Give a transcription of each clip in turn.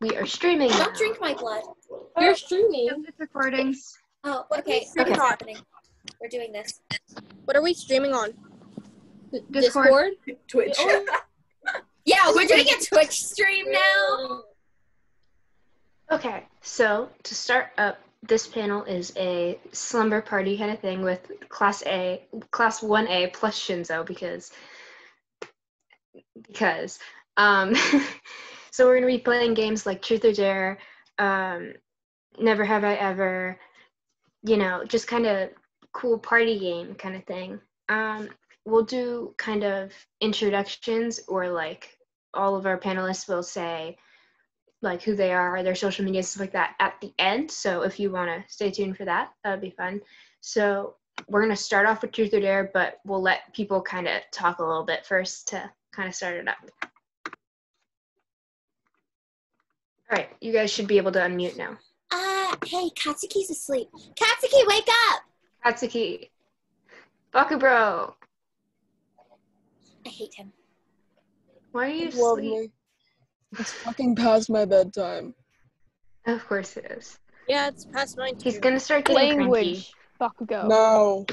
We are streaming. Don't drink my blood. You're streaming. It's recording. Oh, okay. It's happening. We're doing this. What are we streaming on? Discord? Twitch. Oh. Yeah, we're doing a Twitch stream now. Okay, so to start up, this panel is a slumber party kind of thing with Class 1A plus Shinso because so we're going to be playing games like Truth or Dare, Never Have I Ever, you know, just kind of cool party game kind of thing. We'll do kind of introductions, or like all of our panelists will say like who they are, their social media, stuff like that at the end. So if you want to stay tuned for that, that'd be fun. So we're going to start off with Truth or Dare, but we'll let people kind of talk a little bit first to kind of start it up. All right, you guys should be able to unmute now. Hey, Katsuki's asleep. Katsuki, wake up! Katsuki. Bakubro. I hate him. Why are you asleep? It's fucking past my bedtime. Of course it is. Yeah, it's past mine too. He's gonna start getting language. Cranky. Bakugo. No.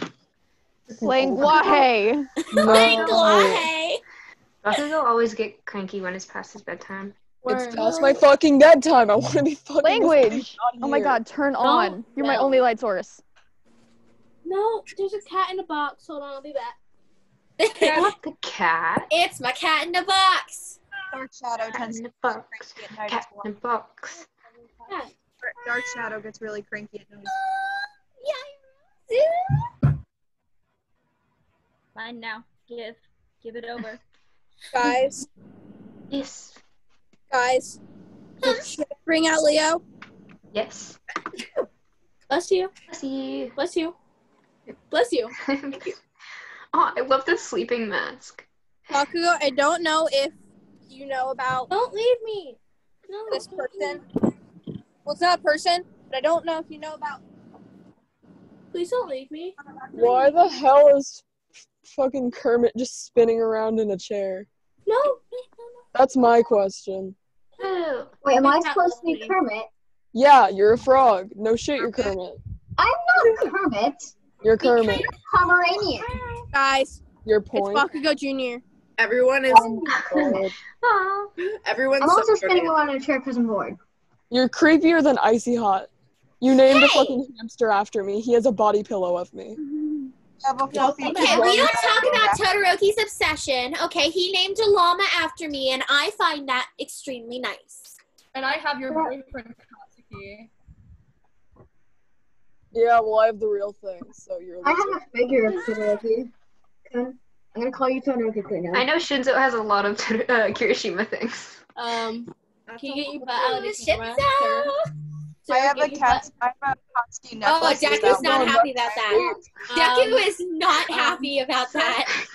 Language. No. Language. Bakugo always get cranky when it's past his bedtime. It's past my fucking bedtime. I want to be fucking language. Oh my god, turn on. You're my only light source. No, there's a cat in a box. Hold on, I'll be back. Not the cat. It's my cat in the box. Dark Shadow tends to be cranky at night. Cat in the box. Yeah. Dark Shadow gets really cranky at night. Yeah. Mine now. Give it over, guys. Yes. Guys, should I bring out Leo? Yes. Bless you. Bless you. Bless you. Bless you. Thank you. Oh, I love the sleeping mask. Bakugo, I don't know if you know about. Don't leave me. No, this person. Well, it's not a person, but I don't know if you know about. Please don't leave me. Why the hell is fucking Kermit just spinning around in a chair? No. That's my question. Oh, wait, am I supposed to be Kermit? Yeah, you're a frog. No shit, you're Kermit. I'm not Kermit. You're Kermit. You're Pomeranian. Guys, your point. It's Bakugo Jr. Everyone is. Everyone's. I'm also spinning around in a chair because I'm bored. You're creepier than Icy Hot. You named a fucking hamster after me. He has a body pillow of me. Okay, we don't talk about Todoroki's obsession. Okay, he named a llama after me, and I find that extremely nice. And I have your boyfriend, Katsuki. Yeah, well, I have the real thing, so you're. I have a figure of Todoroki. I'm gonna call you Todoroki right now. I know Shinso has a lot of Kirishima things. Can you get your butt out of the camera? So I have a cat. I have a Katsuki necklace. Oh, Deku's not happy about that. Deku is not happy about that.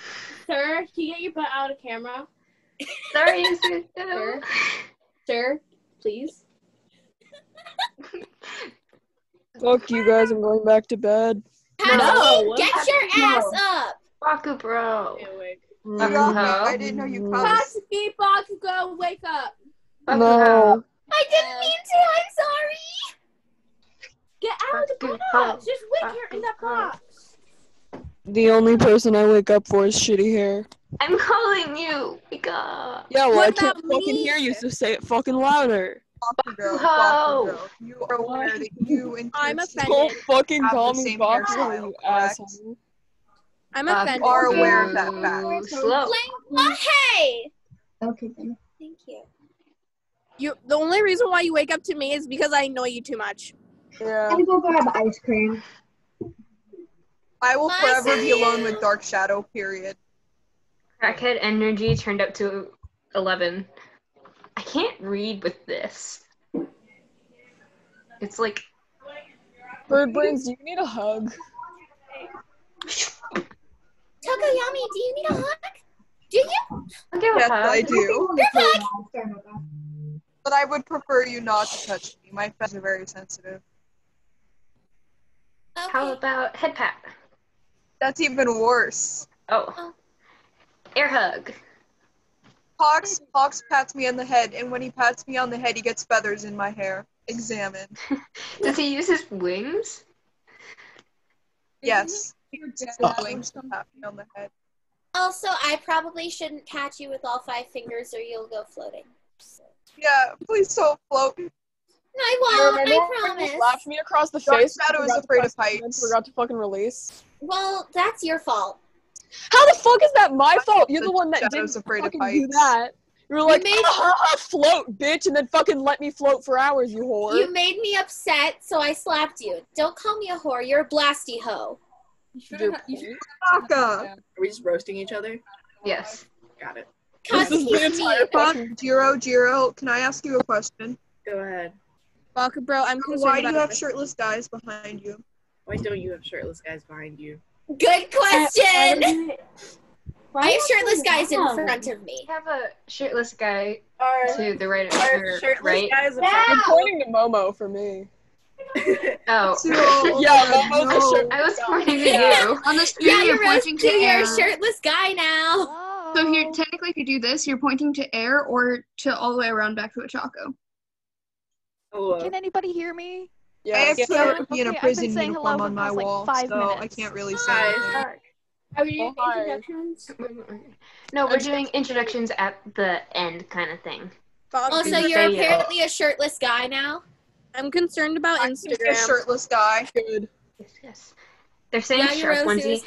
Sir, can you get your butt out of camera? Sorry, sir. Sir, please. Fuck you guys. I'm going back to bed. No, get your ass up. Baku, bro. I didn't know you called. Katsuki, Bakugo, wake up. No. I didn't mean to, I'm sorry! Get out of the box! Just wake here in that box! The only person I wake up for is shitty hair. I'm calling you! Wake up! Yeah, well, I can't fucking hear you, so say it fucking louder! Bakugo! You are aware that you and I'm offended. Don't fucking call me Bakugo, you asshole. I'm offended. You are aware of that fact. Slow. Hey! Okay, then. Thank you. The only reason why you wake up to me is because I annoy you too much. Yeah. I will grab ice cream. I will forever be alone with Dark Shadow, period. Crackhead energy turned up to 11. I can't read with this. It's like... Bird Brains, do you need a hug? Tokoyami, do you need a hug? Do you? Yes, I do. Good hug! But I would prefer you not to touch me. My friends are very sensitive. Okay. How about head pat? That's even worse. Oh. Air hug. Hawks pats me on the head, and when he pats me on the head, he gets feathers in my hair. Examine. Does he use his wings? Yes. He uses his wings to pat me on the head. Also, I probably shouldn't pat you with all 5 fingers or you'll go floating. So. Yeah, please don't float. No, I won't, I promise. You laughed me across the face. Dark Shadow is afraid of heights. Forgot to fucking release. Well, that's your fault. How the fuck is that my fault? You're the one that didn't fucking do that. You were like, float, bitch, and then fucking let me float for hours, you whore. You made me upset, so I slapped you. Don't call me a whore, you're a blasty hoe. Are we just roasting each other? Yes. Got it. This is the entire fucking Jiro, can I ask you a question? Go ahead. Bakugo, bro, I'm concerned. Why do you have shirtless guys behind you? Why don't you have shirtless guys behind you? Good question! I have shirtless guys in front of me. I have a shirtless guy to the right of your right. You're pointing to Momo for me. Oh. Yeah, Momo's shirtless guy. I was pointing to you. On the screen, you're pointing to air. You're a shirtless guy now. Oh. So here, technically, if you do this, you're pointing to air or to all the way around back to Ochako. Oh. Can anybody hear me? Yes. I have put in a prison uniform on my wall, so I can't really say anything. Are we doing introductions? No, we're doing introductions at the end kind of thing. Also, you're apparently a shirtless guy now. I'm concerned about Instagram. A shirtless guy. Good. Yes. They're saying shark onesie.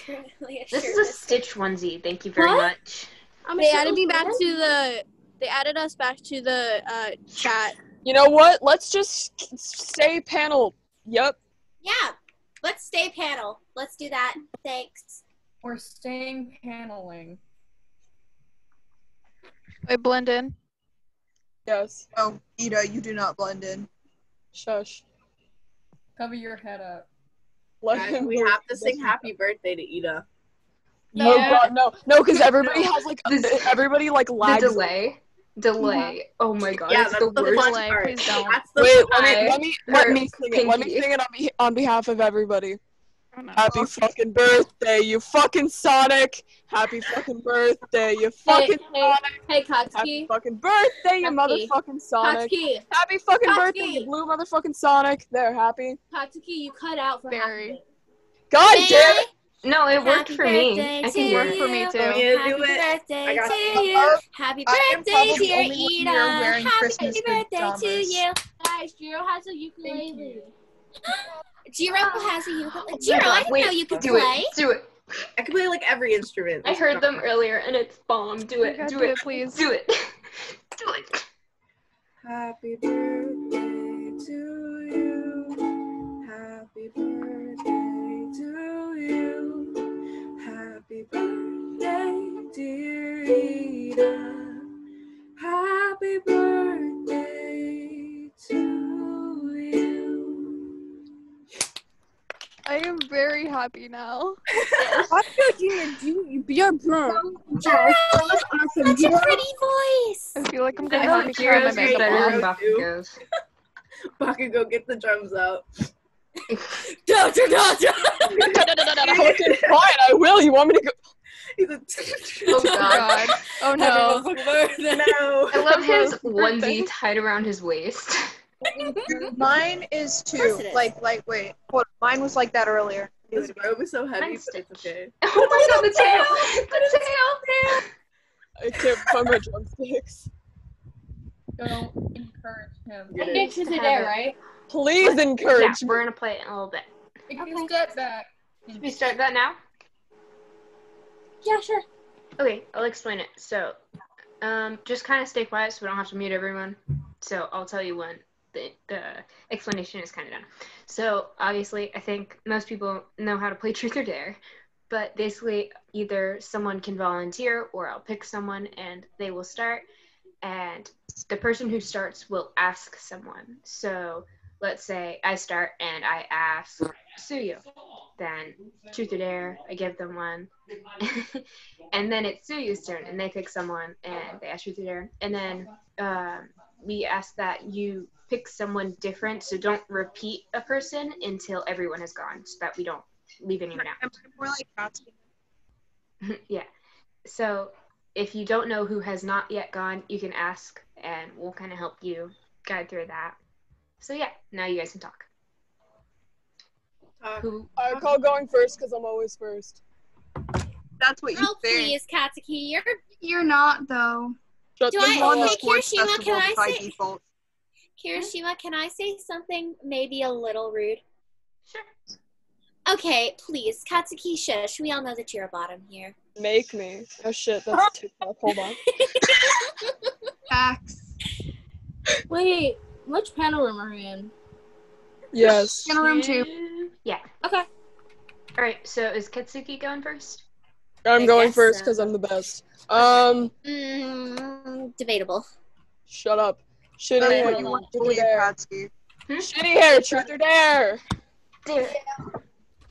This is a Stitch onesie. Thank you very much. They added me back to the. They added us back to the chat. You know what? Let's just stay panel. Yep. Yeah. Let's stay panel. Let's do that. Thanks. We're staying paneling. I blend in. Yes. Oh, Iida, you do not blend in. Shush. Cover your head up. Guys, we have to sing happy birthday to Iida. No, yeah. God, no, because everybody has like everybody like lags. Delay. Oh my god, yeah, it's the worst delay. Please don't. Wait, let me sing it. Let me sing it on behalf of everybody. Happy fucking birthday, you fucking Sonic! Happy fucking birthday, you fucking Sonic! Hey, Katsuki! Happy fucking birthday, you motherfucking Sonic! Katsuki. Happy fucking birthday, you blue motherfucking Sonic! They're happy. Katsuki, you cut out for Barry. God damn it! No, it worked for me. I think it worked for me too. Happy birthday to you. Happy birthday, dear Iida. Happy birthday to you. Guys, Jiro has a ukulele. Jiro has a ukulele. Jiro, I didn't know you could play. Do it. I can play like every instrument. I heard them earlier and it's bomb. Do it. Do it, please. Do it. Do it. Happy birthday to you. Happy birthday to you. Happy birthday, dear Iida. Happy birthday to you. I am very happy now. I you be a bro. That's such a pretty voice. I feel like I'm going to have to carry my makeup on. Bakugo, get the drums out. Fine, I will. You want me to go? Oh god. Oh no. No. I love his onesie tied around his waist. Mine is too, like, lightweight. Mine was like that earlier. This robe is so heavy, but it's okay. Oh my god, the tail! The tail! I can't find my drumsticks. Don't encourage him. I think she's there, right? Please encourage. Yeah, we're gonna play it in a little bit. Should we start that now? Yeah, sure. Okay, I'll explain it. So, just kind of stay quiet so we don't have to mute everyone. So I'll tell you when the explanation is kind of done. So obviously, I think most people know how to play Truth or Dare, but basically either someone can volunteer or I'll pick someone and they will start, and the person who starts will ask someone. So let's say I start and I ask Suyo. Then Truth or Dare, I give them one. And then it's Suyu's turn and they pick someone and they ask Truth or Dare. And then we ask that you pick someone different. So don't repeat a person until everyone has gone so that we don't leave anyone out. Yeah. So if you don't know who has not yet gone, you can ask and we'll kind of help you guide through that. So yeah, now you guys can talk. I call going first because I'm always first. That's what you think. Oh, please, Katsuki, you're not though. Shut Do I hey, Kirishima, can I say default. Kirishima, can I say something maybe a little rude? Sure. Okay, please, Katsuki, shush. We all know that you're a bottom here. Make me. Oh shit, that's too tough. Hold on. Facts. Wait, which panel room are we in? Yes. Panel room 2. Yeah. Okay. All right. So is Katsuki going first? I'm going first because I'm the best. Debatable. Shut up. Shitty hair. Truth or dare. Shitty hair. Truth or dare. Dare.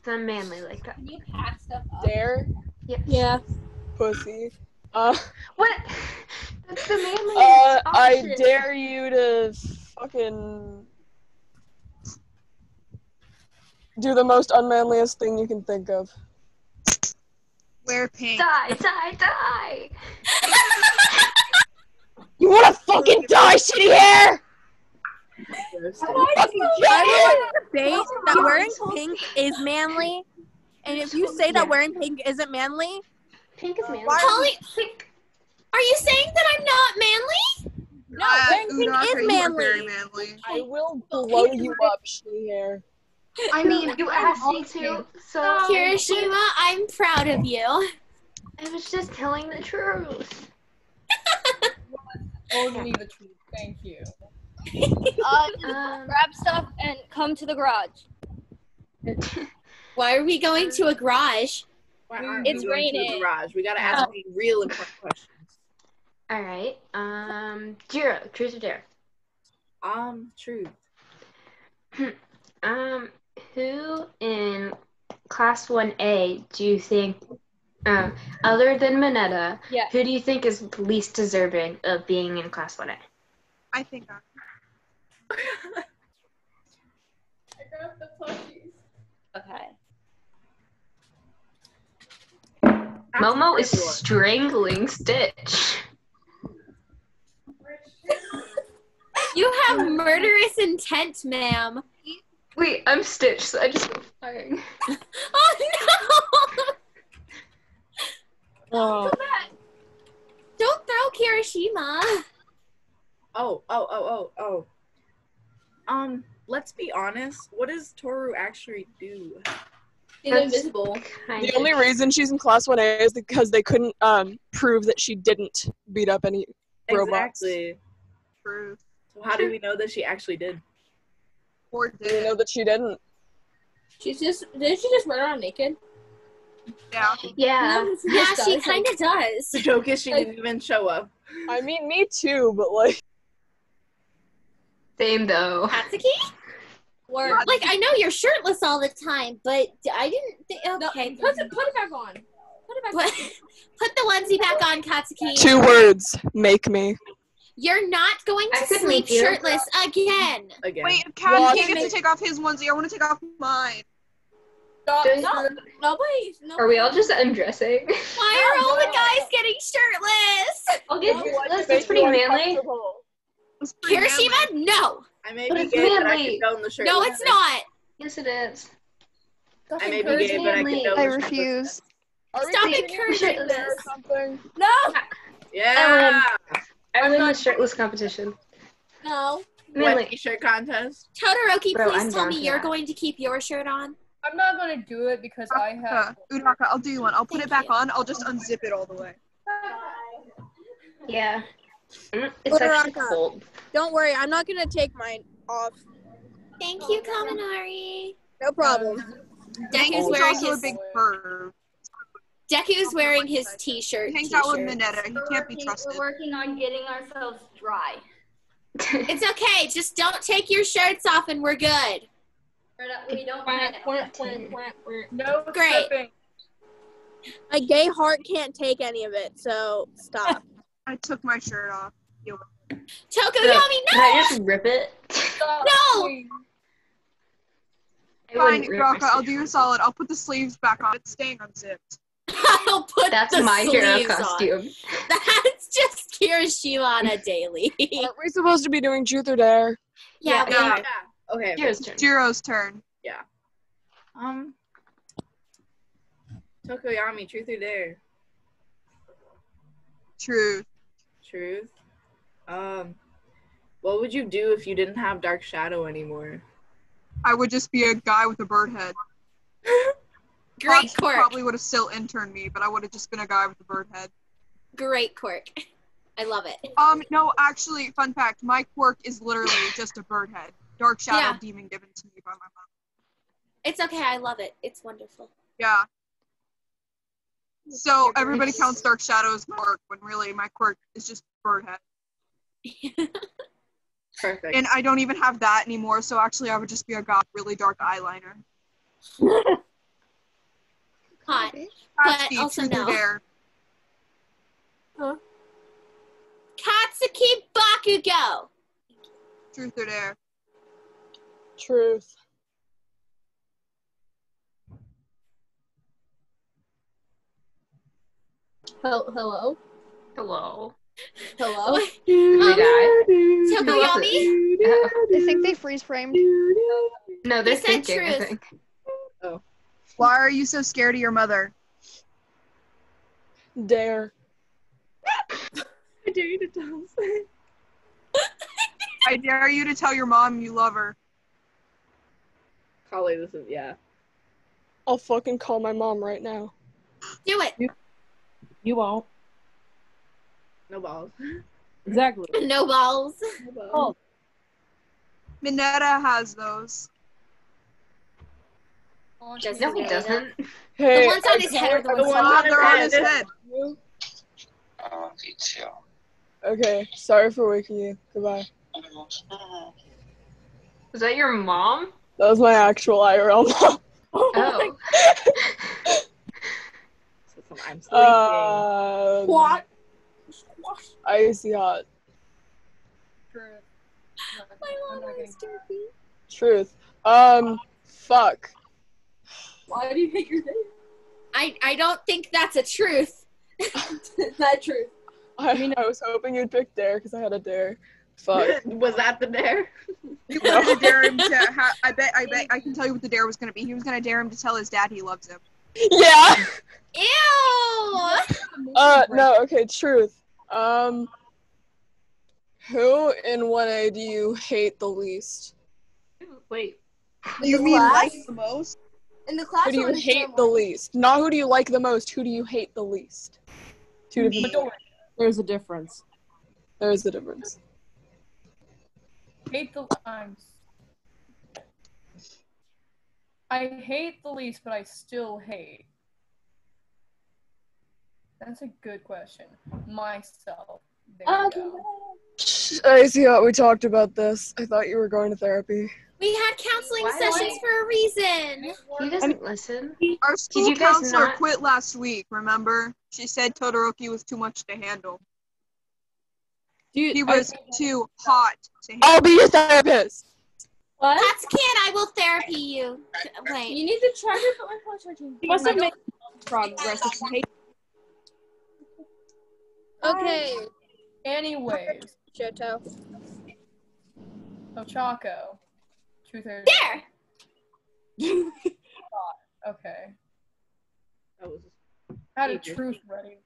I'm manly like that. You pack stuff up. Dare. Yes. Yeah. Pussy. What? That's the manly. I dare you to fucking do the most unmanliest thing you can think of. Wear pink. Die! You wanna fucking die, shitty hair? Fucking that wearing pink is manly, and if you say that wearing pink isn't manly, pink is manly. Are you saying that I'm not manly? No, wearing pink is manly. Very manly. I will blow you up, shitty hair. I mean, you asked me to, so... Kirishima, I'm proud of you. I was just telling the truth. Only the truth, thank you. Grab stuff and come to the garage. Why are we going to a garage? Why aren't it's we raining. To a garage? We gotta ask me real important questions. Alright, Jiro, truth or dare? Truth. Who in Class 1A do you think, other than Mineta, who do you think is least deserving of being in Class 1A? I think I'm. I grabbed the plushies. Okay. Momo is strangling Stitch. You have murderous intent, ma'am. Wait, I'm Stitch, so I just go firing. Oh no! Oh. Don't throw Kirishima. Oh. Let's be honest. What does Toru actually do? She's invisible. The only reason she's in Class 1A is because they couldn't prove that she didn't beat up any robots. Exactly. True. So how do we know that she actually did? Or do you know that she didn't? Didn't she just run around naked? Yeah. Yeah, no, she kind of does. The joke is she didn't even show up. I mean, me too, but like... Same though. Katsuki? Or, like, I know you're shirtless all the time, but I didn't think... Okay. No, put it back on. Put the onesie back on, Katsuki. 2 words. Make me. You're not going to sleep shirtless again. Wait, Kat gets to take off his onesie. I want to take off mine. No, are we all just undressing? Why are all the guys getting shirtless? I'll get shirtless. It's pretty manly. Kirishima, no. I may be gay, but I can go in the shirt. No, it's not. Yes, it is. I may be gay, but I can go in the shirt. I refuse. Stop encouraging this. No. Yeah. I'm in the shirtless competition. No. Manly shirt contest. Todoroki, please tell me you're going to keep your shirt on. I'm not going to do it because I have... Uraraka, I'll do you one. I'll put it back on. I'll just unzip it all the way. Yeah. It's actually cold. Don't worry. I'm not going to take mine off. Thank you, Kaminari. No problem. Deku's wearing his t-shirt. He hangs out with Mineta. He can't be trusted. We're working on getting ourselves dry. It's okay. Just don't take your shirts off and we're good. We don't no great. Stepping. My gay heart can't take any of it, so stop. I took my shirt off. Tokoyami, no! Can I just rip it? Stop, no! Please. Fine, Raka, I'll do you a solid. I'll put the sleeves back on. It's staying unzipped. I'll put that's the my hero costume. On. That's just Kirishima on a daily. We're supposed to be doing Truth or Dare. Yeah. Okay. Jiro's turn. Yeah. Tokoyami, Truth or Dare. Truth. What would you do if you didn't have Dark Shadow anymore? I would just be a guy with a bird head. Great quirk. Probably would have still interned me, but I would have just been a guy with a bird head. Great quirk. I love it. No, actually, fun fact, my quirk is literally just a bird head. Dark Shadow demon given to me by my mom. It's okay, I love it. It's wonderful. Yeah. So everybody counts Dark Shadow's quirk when really my quirk is just bird head. Perfect. And I don't even have that anymore, so actually I would just be a guy with really dark eyeliner. Hot, but also no. Huh? Katsuki Bakugo. Truth or Dare? Truth. Hello. Tokoyami? I think they freeze framed. No, they're thinking. I think. Oh. Why are you so scared of your mother? Dare. I dare you to tell us. I dare you to tell your mom you love her. Probably this is, yeah. I'll fucking call my mom right now. Do it. You won't. No balls. Exactly. No balls. Mineta has those. No, he doesn't. Hey, the ones on his head are the ones on his head. I love you too. Okay, sorry for waking you. Goodbye. Was that your mom? That was my actual IRL mom. Oh. I'm sleeping. What? Icy hot. Truth. My mom is dirty. Truth. Fuck. Why do you hate your date? I don't think that's a truth. That truth. I was hoping you'd pick dare because I had a dare. Fuck. Was that the dare? You wanted to dare him to. I bet. I can tell you what the dare was gonna be. He was gonna dare him to tell his dad he loves him. Yeah. Ew. No. Okay. Truth. Who in 1A do you hate the least? Wait. You mean like the most? In the class, who do you hate the least? Not who do you like the most, who do you hate the least? Two different people. There's a difference. Hate the times. I hate the least, but I still hate. That's a good question. Myself. There we go. I see how we talked about this. I thought you were going to therapy. We had counseling sessions for a reason. He doesn't listen. Our school counselor quit last week, remember? She said Todoroki was too much to handle. Dude, he was too hot to handle. I'll be your therapist. What? That's kid, I will therapy you. Wait. You need to try to put my phone charging. You must have made progress. Okay. Anyways. Shoto. Ochako. Truth or Dare! Okay. That was had a truth ready.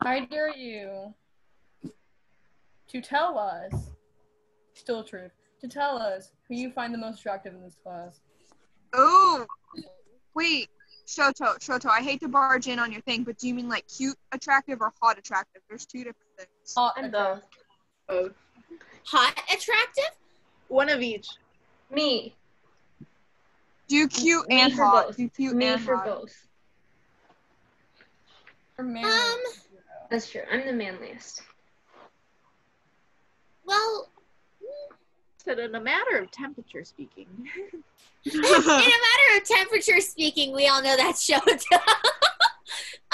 I dare you to tell us, still truth, to tell us who you find the most attractive in this class. Oh! Wait. Shoto, I hate to barge in on your thing, but do you mean like cute attractive or hot attractive? There's two different things. Hot and both. Both. Hot attractive? One of each. Me. Do cute and hot. Do cute and hot. Me for both. That's true. I'm the manliest. Well, but in a matter of temperature speaking. In a matter of temperature speaking, we all know that Shoto.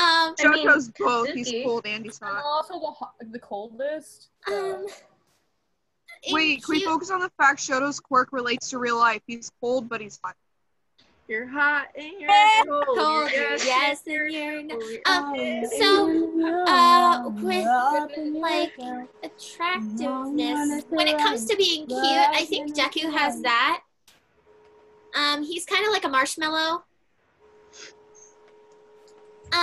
Shoto's both. He's cold and he's hot. Also the coldest. Wait, can we focus on the fact Shoto's quirk relates to real life? He's cold, but he's hot. You're hot and you're cold. Yes, and you're not. With like attractiveness, when it comes to being cute, I think Deku has that. He's kind of like a marshmallow. I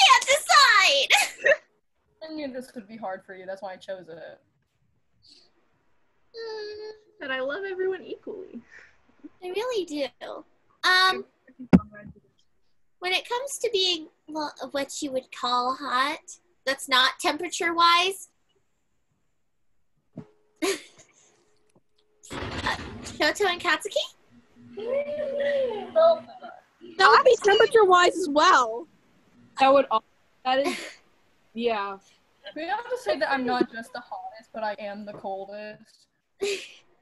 can't decide! I knew this could be hard for you, that's why I chose it. But I love everyone equally. I really do. When it comes to being, well, what you would call hot, that's not temperature-wise. Shoto and Katsuki? That would be temperature-wise as well. That would all, that is, yeah. We have to say that I'm not just the hottest, but I am the coldest.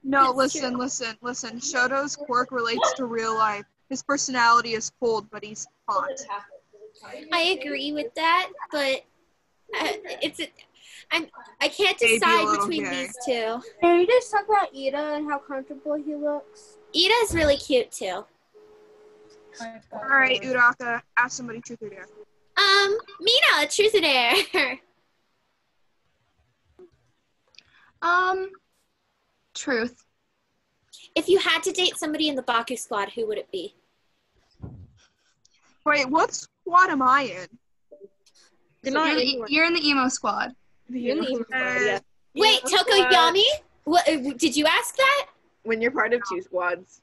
No, listen. Shoto's quirk relates to real life. His personality is cold, but he's hot. I agree with that, but I can't decide between these two. Can you just talk about Iida and how comfortable he looks? Ida's really cute, too. All right, Uraraka, ask somebody truth or dare. Mina, truth or dare? Truth. If you had to date somebody in the Baku squad, who would it be? Wait, what squad am I in? You're in the emo squad. You're in the emo squad, yeah. Wait, Tokoyami? What, did you ask that? When you're part of two squads.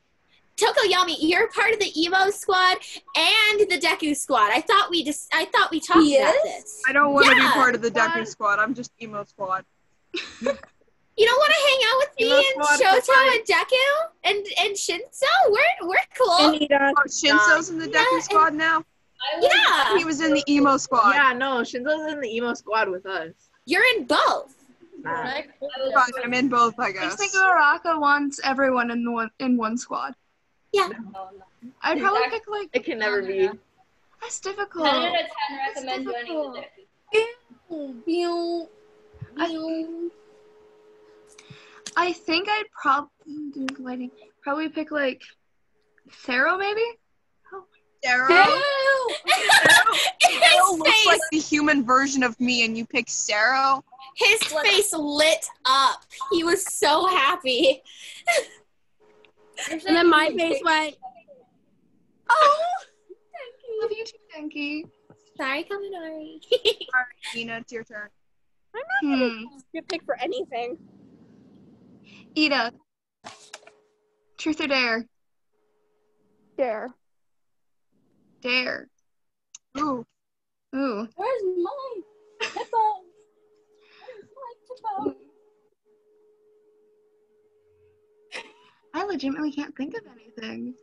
Tokoyami, you're part of the emo squad and the Deku squad. I thought we talked about this. I don't want to be part of the Deku squad. I'm just emo squad. You don't want to hang out with me and Shoto and Deku and Shinso? We're cool. And Shinso's in the Deku squad now. Yeah, he was in the emo squad. Yeah, no, Shinso's in the emo squad with us. You're in both. I'm in both, I guess. I think Uraraka wants everyone in one squad. Yeah. I'd probably pick, like... It can never be. That's difficult. 10 out of 10 recommend joining the Deku. I think I'd probably pick, like, Sero, maybe? Sero? Sero looks like the human version of me, and you pick Sero? His face lit up. He was so happy. And then my face went, oh! Love you too, Denki. Sorry, Kaminari. Alright, Mina, it's your turn. I'm not gonna pick for anything. Iida. Truth or dare? Dare. Dare. Ooh. Ooh. Where's mine? That's all. I legitimately can't think of anything.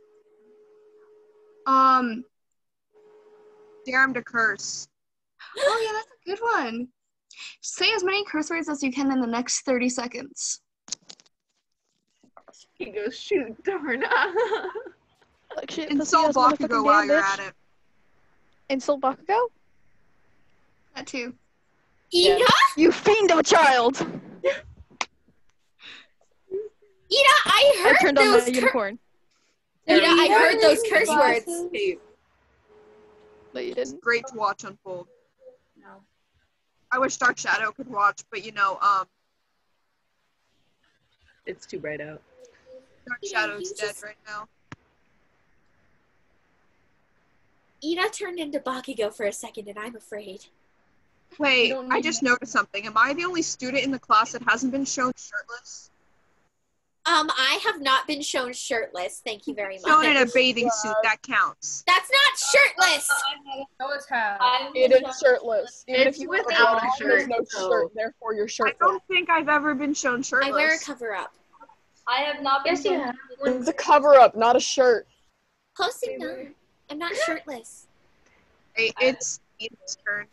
Dare him to curse. Oh yeah, that's a good one. Say as many curse words as you can in the next 30 seconds. He goes, shoot, darn. Like, shit, insult Bakugo while you're at it. Insult Bakugo? That too. Iida? Yeah. You fiend of a child! Iida, I heard those curse words. But you didn't. Great to watch unfold. No. I wish Dark Shadow could watch, but you know, it's too bright out. Dark Shadow's dead right now. Iida turned into Bakugo for a second, and I'm afraid. Wait, I just noticed something. Am I the only student in the class that hasn't been shown shirtless? I have not been shown shirtless. Thank you very much. Shown in a bathing suit. That counts. That's not shirtless. It is shirtless. Even if you without a shirt, there's no shirt. Therefore, you're shirtless. I don't think I've ever been shown shirtless. I wear a cover up. I have not been shown shirtless. It's a cover up, not a shirt. Close enough. I'm not shirtless. It's Ida's turn.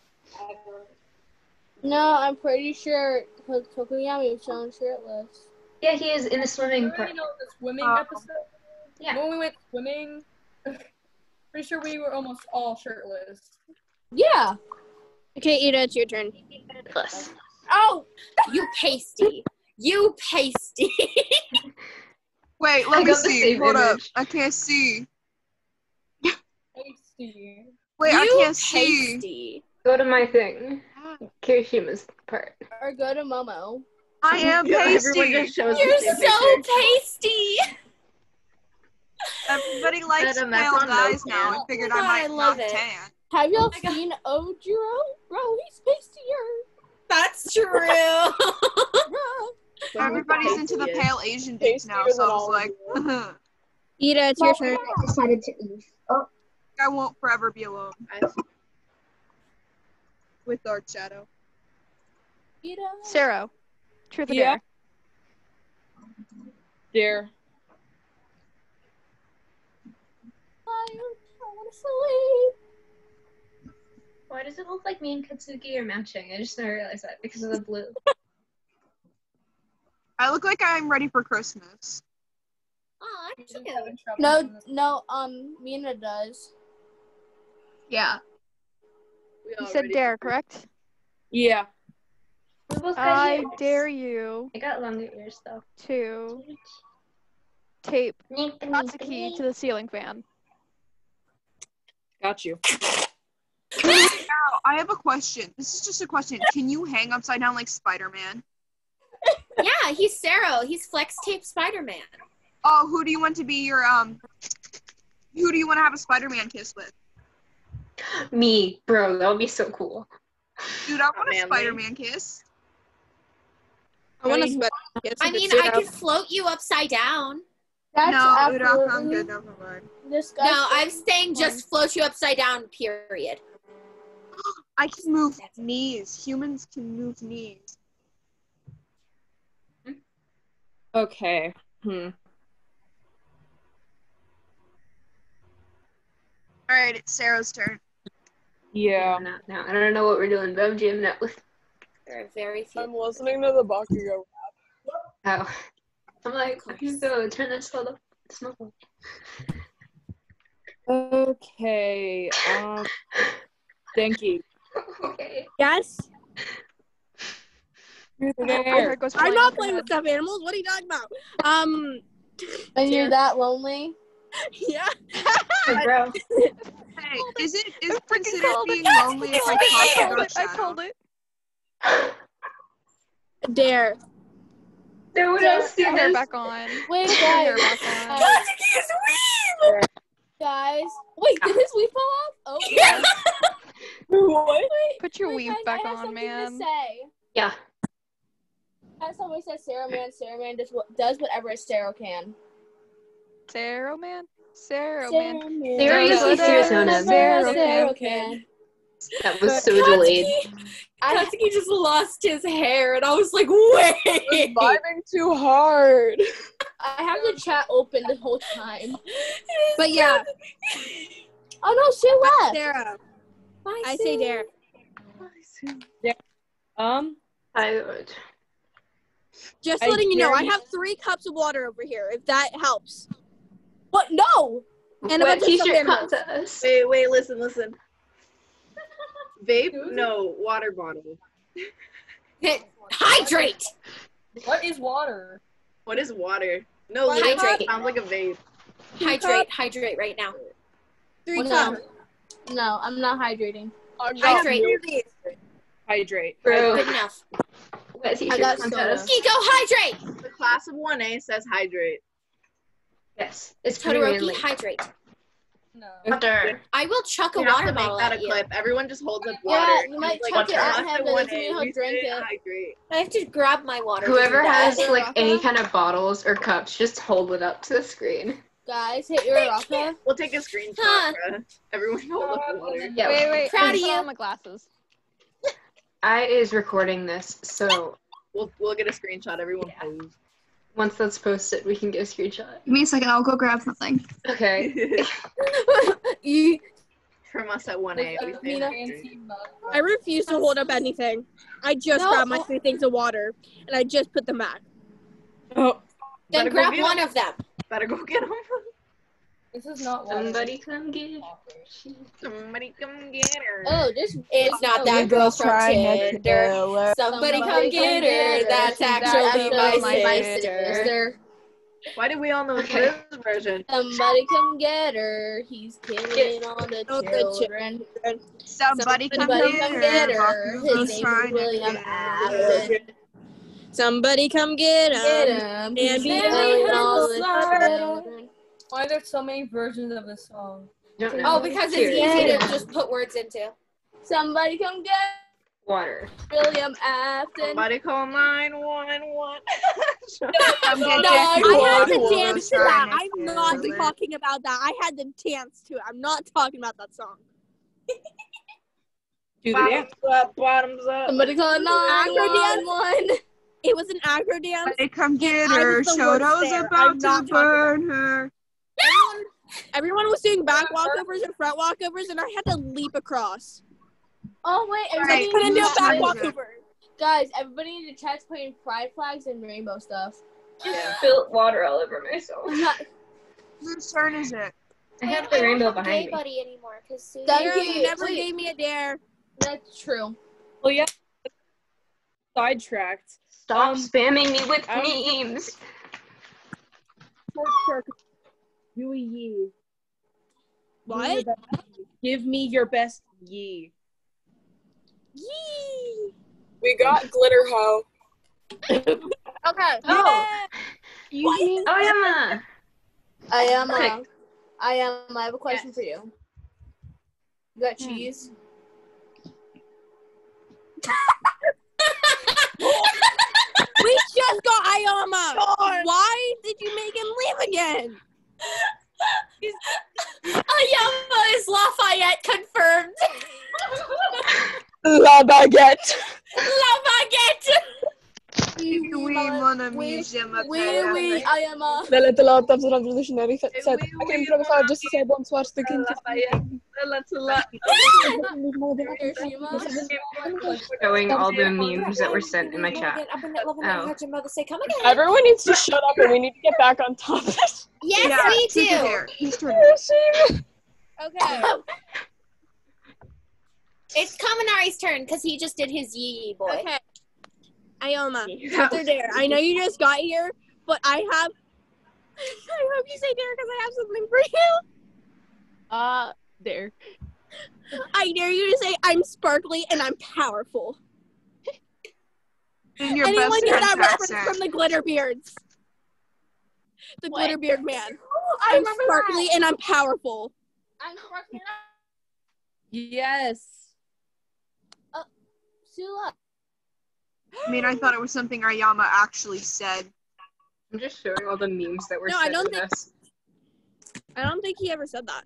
No, I'm pretty sure Tokoyami is shown shirtless. Yeah, he is in a swimming pool. Swimming episode? Yeah. When we went swimming, pretty sure we were almost all shirtless. Yeah. Okay, Iida, it's your turn. Plus. Oh, you pasty. You pasty. Wait, let me see. Hold up. I can't see. Pasty. Wait, I can't see. Go to my thing. Kirishima's part. Or go to Momo. I am pasty. You're so pasty. Everybody likes male guys now. I figured I might not tan. Have y'all seen Jiro? Bro, he's pastier. That's true. Everybody's into the pale Asian dudes now, so I was like, Iida, it's your turn. I decided to eat. I won't forever be alone. With Dark Shadow. Sero. Truth or Dare? Dare. I want to sleep. Why does it look like me and Katsuki are matching? I just never realized that because of the blue. I look like I'm ready for Christmas. Oh, I'm cute. No, Mina does. Yeah. You said dare, correct? Yeah. I dare you. I got longer ears though. To tape Katsuki to the ceiling fan. Got you. Now, I have a question. This is just a question. Can you hang upside down like Spider-Man? Yeah, he's Sero. He's flex tape Spider-Man. Oh, who do you want to be your who do you want to have a Spider-Man kiss with? Me, bro. That would be so cool. Dude, I want a Spider-Man kiss. I want a Spider-Man kiss. I mean, I can float you upside down. That's no, Uraraka, I'm good. Never mind. No, I'm saying just float you upside down, period. I can move knees. Humans can move knees. Okay. All right, it's Sero's turn. Yeah. No, I don't know what we're doing, but I'm jamming out with. There are very few. I'm listening to the Bakugo rap. Oh. I'm like, so turn that slow up. Okay. Denki. Okay. Yes? I'm not playing with stuffed animals. What are you talking about? And you're that lonely? Yeah. Hey, bro. Hey, is it considered being lonely if I called it. Dare. No one else did this. Back on. Wait, guys. Katsuki is weeb! Guys. Wait, did his weave fall off? Oh, yeah. What? Put your weave back on, man. Yeah. As someone says, Sero Man just does whatever Sero can. Sero Man. Seriously, that was so delayed. I think he just lost his hair, and I was like, wait! Vibing too hard. I have the chat open the whole time. But yeah. Oh no, she left. Sarah. Bye, I say Dare. Bye, I would. Just letting you know, I have 3 cups of water over here, if that helps. What? No! And what t-shirt contest? Wait, listen. Vape? No, water bottle. Hydrate! What is water? What is water? No, hydrate. Sounds like a vape. Hydrate right now. 3 cups. No, I'm not hydrating. Hydrate. Bro. Good enough. I got soda. Kiko, hydrate! The class of 1A says hydrate. Yes. It's Todoroki, hydrate. No. I will chuck a water bottle at you. Everyone just holds up water. Yeah, you might chuck it at him, but he'll drink it. Hydrate. I have to grab my water. Whoever has like any kind of bottles or cups, just hold it up to the screen. Guys, hit Uraraka. We'll take a screenshot, bruh. Everyone hold up the water. Yeah. Wait. Proud of you. My glasses. I is recording this, so we'll get a screenshot. Everyone, please. Once that's posted, we can get a screenshot. Give me a second. I'll go grab something. Okay. From us at 1A. I refuse to hold up anything. I just grabbed my 3 things of water, and I just put them back. Oh. Then grab one of them. Better go get them. This is not what somebody come get her. Somebody come get her. Oh, this it's not that girl from Tinder. Somebody come get her. That's actually my sister. Why do we all know this version? Somebody come get her. He's killing all the children. Somebody come get her. His name is William Allen. Somebody come get him. He's killing all the children. Why are there so many versions of this song? Oh, because it's easy to just put words into. Somebody come get water. William Afton. Somebody call 911. No, I had to dance to that. I'm not talking about that. I had to dance to it. I'm not talking about that song. Do the dance. Bottoms up. Somebody call 911. It was an aggro dance. They come get her. Shoto's about to burn her. No! Everyone was doing back walkovers and front walkovers, and I had to leap across. Oh, wait. Everybody couldn't do a back walkover. Guys, everybody in the chat's putting pride flags and rainbow stuff. Yeah, spilt water all over myself. Whose turn is it? I have the rainbow behind me. I don't have anybody anymore. Thank you. Never gave me a dare. That's true. Well, yeah. Sidetracked. Stop spamming me with memes. Yui Yi. What? Give me your best Yi. Yee. We got glitter hoe. Okay. Oh. Aoyama. Aoyama. I have a question for you. You got cheese? We just got Aoyama. Sure. Why did you make him leave again? Aoyama is Lafayette confirmed. La baguette. La baguette. We want a museum of that. We Aoyama. Let's allow the revolutionary set. I came from afar just to say one swastika. Showing all the memes that were sent in my chat. Everyone needs to shut up, and we need to get back on topic. Yes, we do. Okay. It's Kaminari's turn because he just did his yee boy. Okay. Aoyama, Truth or Dare. I know you just got here, but I hope you say dare because I have something for you. Dare. I dare you to say I'm sparkly and I'm powerful. Anyone get that reference from the Glitter Beards? The what? Glitter Beard Man. Oh, I'm sparkly and I'm powerful. I'm sparkly. Yes. Sula. I mean, I thought it was something Aoyama actually said. I'm just showing all the memes that were sent to us. I don't think he ever said that.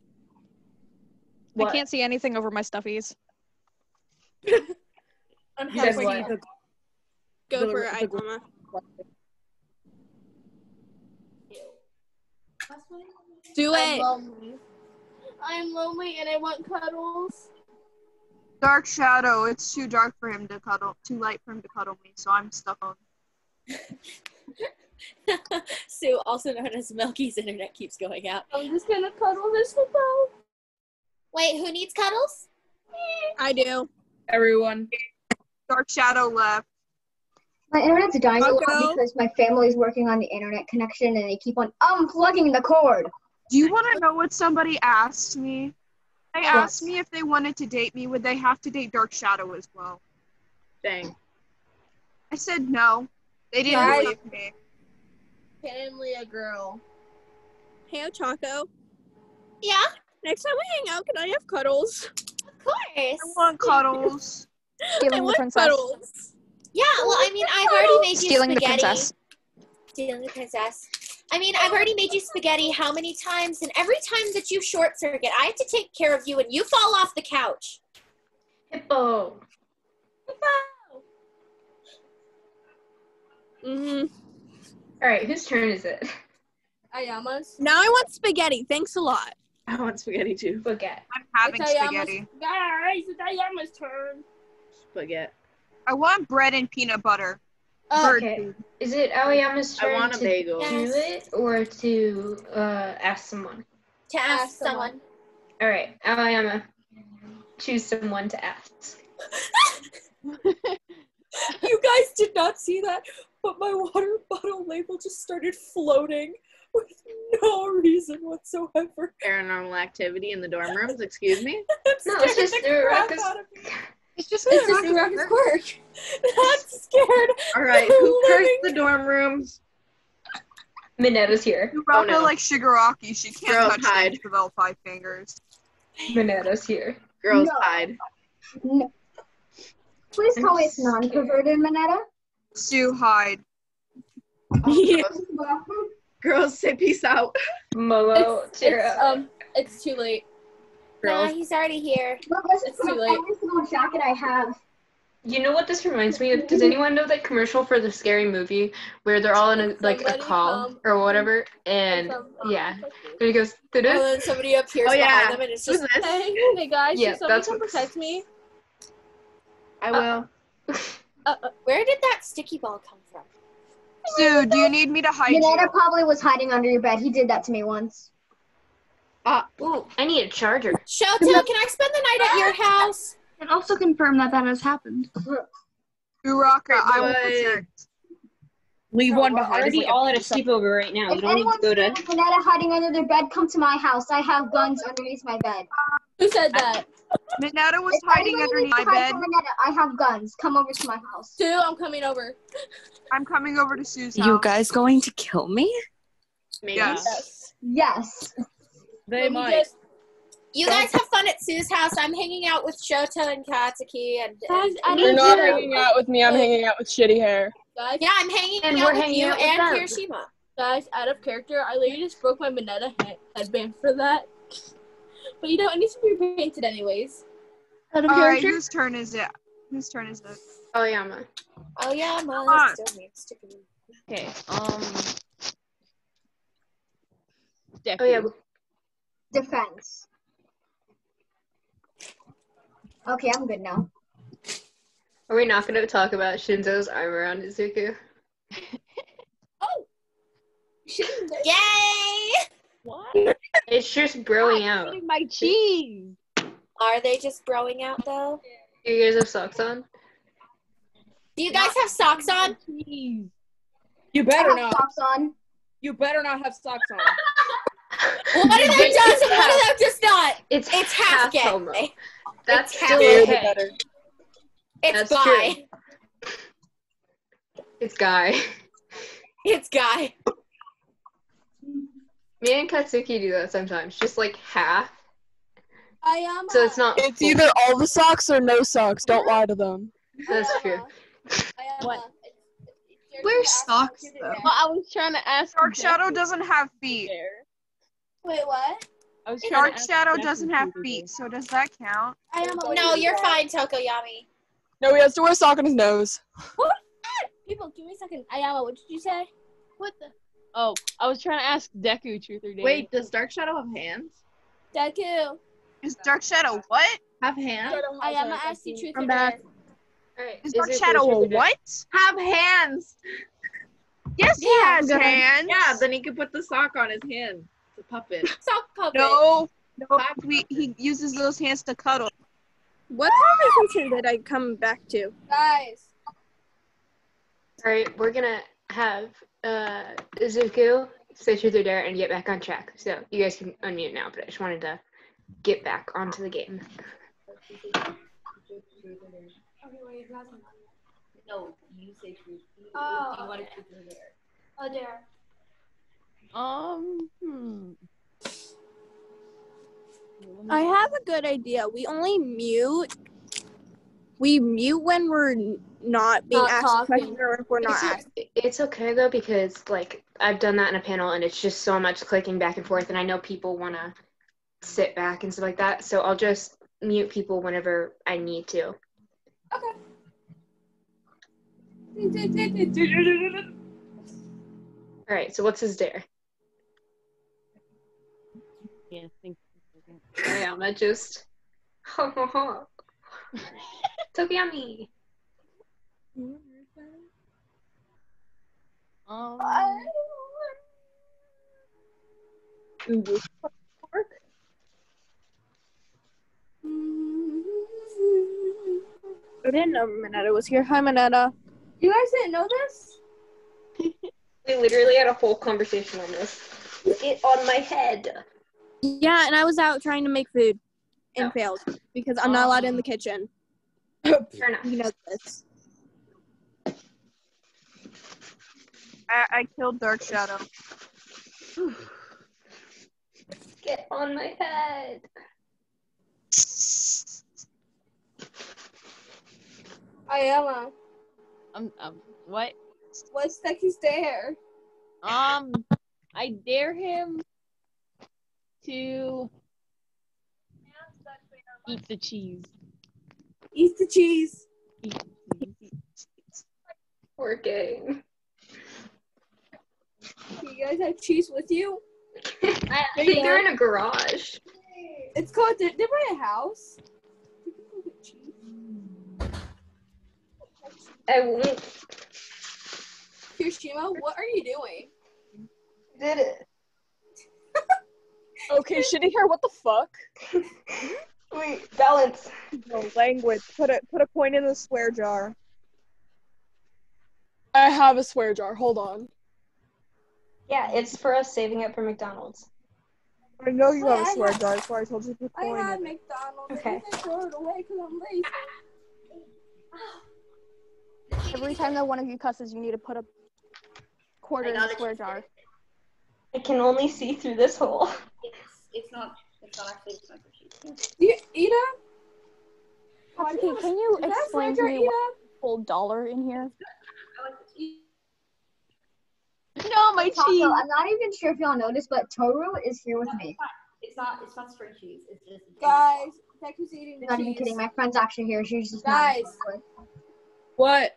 What? I can't see anything over my stuffies. I'm happy to go for Aoyama. Do it! I'm lonely and I want cuddles. Dark Shadow, it's too dark for him to cuddle, too light for him to cuddle me, so I'm stuck on. Sue, also known as Milky's internet keeps going out. I'm just gonna cuddle this hippo. Wait, who needs cuddles? I do. Everyone. Dark Shadow left. My internet's dying a lot because my family's working on the internet connection and they keep on unplugging the cord. Do you want to know what somebody asked me? They asked me if they wanted to date me, would they have to date Dark Shadow as well? Dang. I said no. They didn't believe me. Family a girl. Hey, Ochako. Yeah? Next time we hang out, can I have cuddles? Of course. I want cuddles. Stealing the princess. Cuddles. Yeah, well, I mean, I've already made you spaghetti. Stealing the princess. I mean, I've already made you spaghetti how many times, and every time that you short circuit, I have to take care of you and you fall off the couch. Hippo. Hippo. Mm-hmm. All right, whose turn is it? Aoyama's. Now I want spaghetti. Thanks a lot. I want spaghetti too. Spaghetti. I'm having spaghetti. Guys, it's Aoyama's turn. Spaghetti. I want bread and peanut butter. Oh, okay. Is it Aoyama's turn to do it or to ask someone? To ask someone. All right, Aoyama, choose someone to ask. You guys did not see that, but my water bottle label just started floating with no reason whatsoever. Paranormal activity in the dorm rooms, excuse me? No, it's just Uraraka's work. Not scared. All right, who cursed the dorm rooms? Mineta's here. Uraraka, oh, no. Like Shigaraki, she can't touch things with all five fingers. Mineta's here. Girls, no. Hide. No. Please tell me it's non-perverted, Mineta. Sue, hide. Yeah. Girls, say peace out. Momo, it's too late. Girls. Nah, he's already here. Well, it's too late. Every single jacket I have. You know what this reminds me of? Does anyone know that commercial for the Scary Movie where they're all in a, like a call or whatever? And yeah, and he goes, and then somebody appears behind them and it's just, hey guys, yeah, somebody come protect me. I will. Where did that sticky ball come from? Sue, do you need me to hide? Mineta probably was hiding under your bed. He did that to me once. Ooh, I need a charger. Shoto, can I spend the night at your house? And also confirm that that has happened. Uraraka, I will protect. Leave one behind. We're already all at a sleepover right now. If anyone's hiding under their bed, come to my house. I have guns underneath my bed. Who said that? Mineta was hiding underneath my bed. Mineta, I have guns. Come over to my house. Sue, I'm coming over. I'm coming over to Sue's house. You guys going to kill me? Maybe. Yes. Yes. They might. You guys have fun at Sue's house. I'm hanging out with Shoto and Katsuki. And you're not hanging out with me. I'm hanging out with shitty hair. Guys, yeah, I'm hanging out with you and Kirishima. Guys, out of character, I literally just broke my Mineta headband for that. But you know, it needs to be repainted anyways. Out of character. All right, whose turn is it? Whose turn is it? Aoyama. Aoyama. That's still me. Stupid. Okay. Deku. Oh yeah. Defense. Okay, I'm good now. Are we not going to talk about Shinso's arm around Izuku? Oh! Shinso. Yay! What? It's just growing out. My cheese! Are they just growing out, though? Do you guys have socks on? Do you guys have socks on? Jeez. You better not. Have socks on. You better not have socks on. Well, one of them does and one of them does not. It's half gay. That's still okay. It's guy. It's guy. It's guy. Me and Katsuki do that sometimes, just like half. So it's not. It's either all the socks or no socks. Don't lie to them. That's true. What? Wear socks though. Well, I was trying to ask. Dark Shadow doesn't have feet. Wait, what? Dark Shadow doesn't have feet, so does that count? No, you're fine, Tokoyami. No, he has to wear a sock on his nose. What? People, give me a second. Aoyama, what did you say? What the? Oh, I was trying to ask Deku, Truth or Dare. Wait, does Dark Shadow have hands? Deku. Is Dark Shadow what? Have hands? Aoyama asked you Truth or Dare. Is Dark Shadow a what? Have hands. Yes, he has hands. Yeah, then he could put the sock on his hand. The puppet. Sock puppet. No, puppet. He uses those hands to cuddle. What conversation did I come back to? Guys. Alright, we're gonna have Izuku say Truth or Dare and get back on track. So you guys can unmute now, but I just wanted to get back onto the game. No, you say Truth. Oh, you want Truth or Dare. Oh, Dare. I have a good idea. We only mute. We mute when we're not being asked a question or if we're not asked. It's okay though, because like I've done that in a panel and it's just so much clicking back and forth, and I know people want to sit back and stuff like that, so I'll just mute people whenever I need to. Okay. All right, so what's his dare? Yeah, thank you. Aoyama just. Tokoyami. didn't know Mineta was here. Hi, Mineta. You guys didn't know this? We literally had a whole conversation on this. It on my head. Yeah, and I was out trying to make food and failed because I'm not allowed in the kitchen. Fair enough. You know this. I killed Dark Shadow. Get on my head. Aoyama. What? What's Decky's dare? I dare him to eat the cheese. Eat the cheese. Working. Do you guys have cheese with you? I think they're in a garage. It's called, they're in a house. I won't. Kirishima, what are you doing? Did it. Okay, shitty hair, what the fuck? Wait, balance. No, language. Put a coin in the swear jar. I have a swear jar, hold on. Yeah, it's for us saving it for McDonald's. I know you have a swear jar, that's why I told you to coin it. I had McDonald's, okay. I throw it away because I'm lazy. Every time that one of you cusses, you need to put a quarter in the square jar. I can only see through this hole. It's not actually a sniper sheet. Yeah. Iida? Okay, can you explain to me what whole dollar in here? No, my cheese! I'm not even sure if y'all noticed, but Toru is here with me. It's not string cheese. It's just guys, Becky's eating the cheese. Not even kidding, my friend's actually here. She's just guys. What?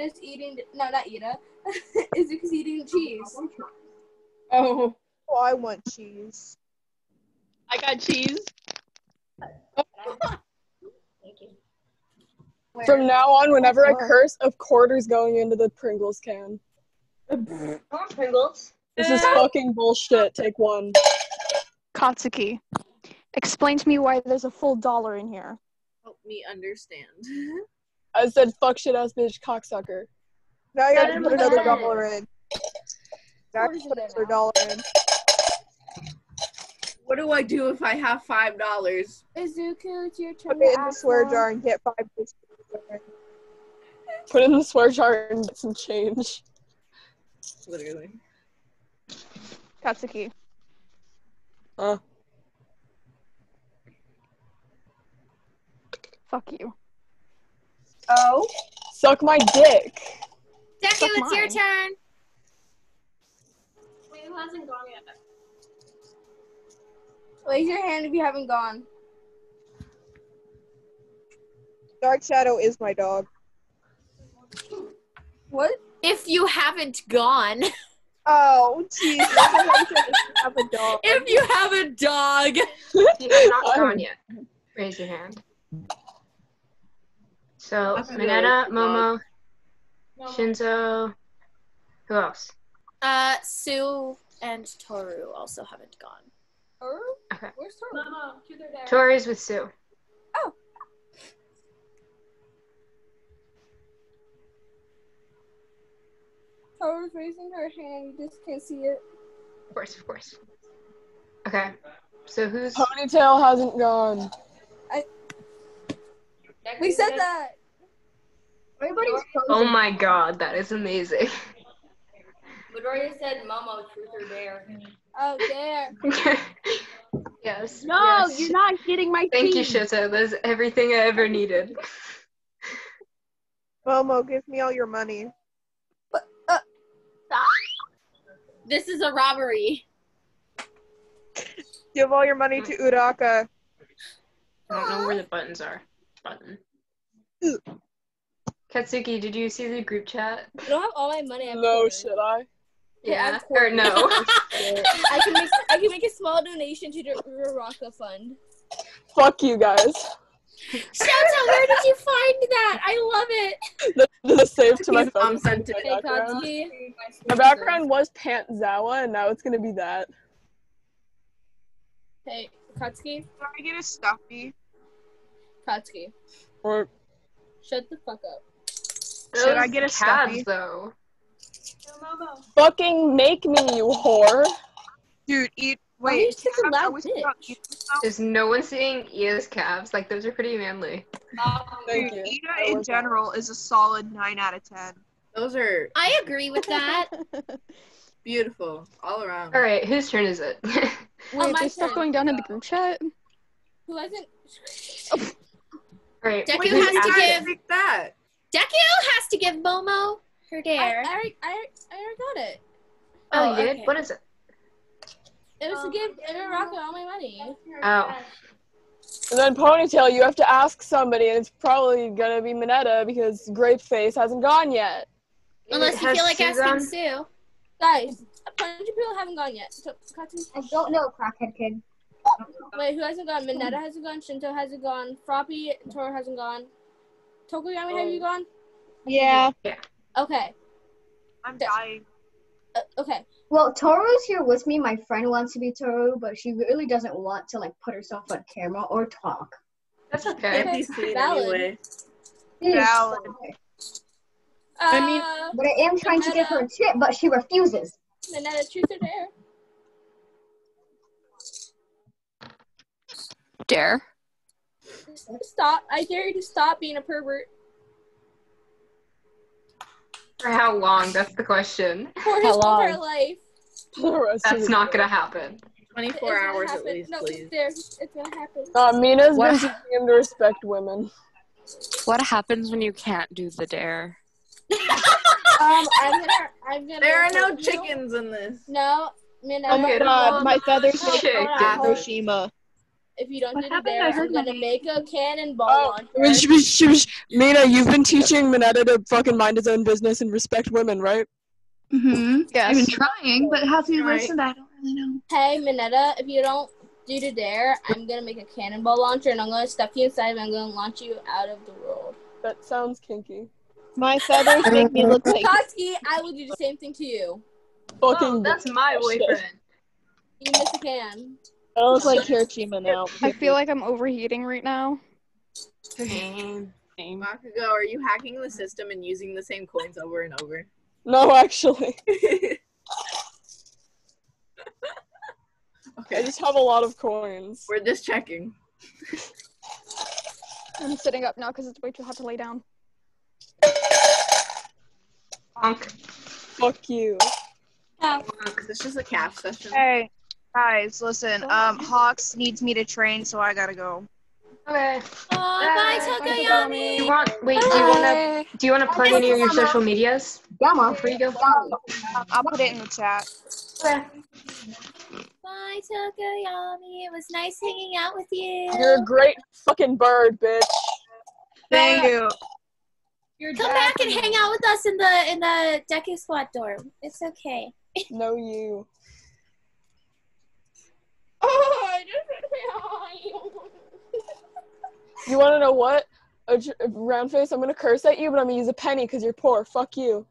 Just eating. No, not Iida. Izuka's eating cheese. Oh. Oh, I want cheese. I got cheese. Thank you. From now on, whenever I curse, a quarter's going into the Pringles can. I want Pringles. This is fucking bullshit. Take one. Katsuki, explain to me why there's a full dollar in here. Help me understand. I said, fuck shit ass bitch, cocksucker. Now I gotta put another dollar in. Now I gotta put another dollar in. What do I do if I have $5? Izuku, it's your turn. Put it in the swear jar and get $5. Put it in the swear jar and get some change. Literally. Katsuki. Huh? Fuck you. Oh, suck my dick. Deku, it's your turn. Wait, who hasn't gone yet? Raise your hand if you haven't gone. Dark Shadow is my dog. What? If you haven't gone. Oh, Jesus. Have a dog. If you have a dog. You have not gone yet. Raise your hand. So, Mineta, Momo, Shinso, who else? Sue and Toru also haven't gone. Toru? Okay. Where's Toru? Momo, Toru's with Sue. Oh. Toru's raising her hand, you just can't see it. Of course, of course. Okay, so who's... Ponytail hasn't gone. We said that! Everybody's oh my god, that is amazing. Midoriya said Momo, truth or dare. Oh, dare. Yes. No, yes. You're not getting my Thank you, Shito. That's everything I ever needed. Momo, give me all your money. But, stop. This is a robbery. Give all your money to Uraraka. I don't know where the buttons are. Ooh. Katsuki, did you see the group chat? I don't have all my money. I'm no, should I? Yeah, or no. I can make a small donation to the Uraraka fund. Fuck you guys. Shout out, where did you find that? I love it. The save to my phone. Sent to my background. My background was Pantzawa, and now it's gonna be that. Hey, Katsuki. Can I get a stuffy? Katsuki. Or Shut the fuck up. Those should I get a stuffy? Though. Fucking make me, you whore. Dude, eat. Wait. Is no one seeing Ida's calves? Like, those are pretty manly. Dude, Iida in general is a solid 9 out of 10. Those are... I agree with that. Beautiful. All around. Alright, whose turn is it? Wait, there's stuff going down in the group chat? Who hasn't... Oh. Right. Deku has to give Momo her dare. I already got it. Oh, you did? Okay. What is it? It was to give Uraraka all my money. Oh. And then Ponytail, you have to ask somebody, and it's probably gonna be Mineta because Grapeface hasn't gone yet. Unless you feel like asking Sue. Guys, a bunch of people haven't gone yet. So, I don't know, Crackhead Kid. Wait, who hasn't gone? Mineta hasn't gone, Shinso hasn't gone, Froppy, Toru hasn't gone. Tokoyami, have you gone? Yeah. Okay. I'm dying. Okay. Well, Toru's here with me. My friend wants to be Toru, but she really doesn't want to, like, put herself on camera or talk. That's okay. NPC anyway. Valid. I mean, but I am trying to give her a tip, but she refuses. Mineta, truth or dare? Dare. Stop. I dare you to stop being a pervert. For how long? That's the question. For his entire life. That's not gonna happen. 24 hours at least, please. It's gonna happen. Mina's been teaching him to respect women. What happens when you can't do the dare? There are no chickens in this. No, Mina. Oh my god, my feathers make Hiroshima. If you don't do the dare, I'm gonna make a cannonball on her. Mina, you've been teaching Mineta to fucking mind his own business and respect women, right? Mm-hmm. Yes. I've been trying, but how do you listen to that? I don't really know. Hey, Mineta, if you don't do the dare, I'm gonna make a cannonball launcher and I'm gonna stuff you inside and I'm gonna launch you out of the world. That sounds kinky. My feathers make me look like... Koski, I will do the same thing to you. Fucking that's my boyfriend. You missed a can. I look like Kirishima now. I feel like I'm overheating right now. Bakugo, are you hacking the system and using the same coins over and over? No, actually. Okay, I just have a lot of coins. We're just checking. I'm sitting up now because it's way too hot to lay down. Bonk. Fuck you. Because it's just a cap session. Hey. Guys, listen, Hawks needs me to train, so I gotta go. Okay. Oh, bye, Tokoyami! Do you want to plug any of your social medias? Yama. Before you go? I'll put it in the chat. Okay. Bye, Tokoyami. It was nice hanging out with you. You're a great fucking bird, bitch. Thank you. Come back and hang out with us in the Deku Squad dorm. It's okay. No, you. Oh, I just... You want to know what? Roundface, I'm going to curse at you, but I'm going to use a penny because you're poor. Fuck you.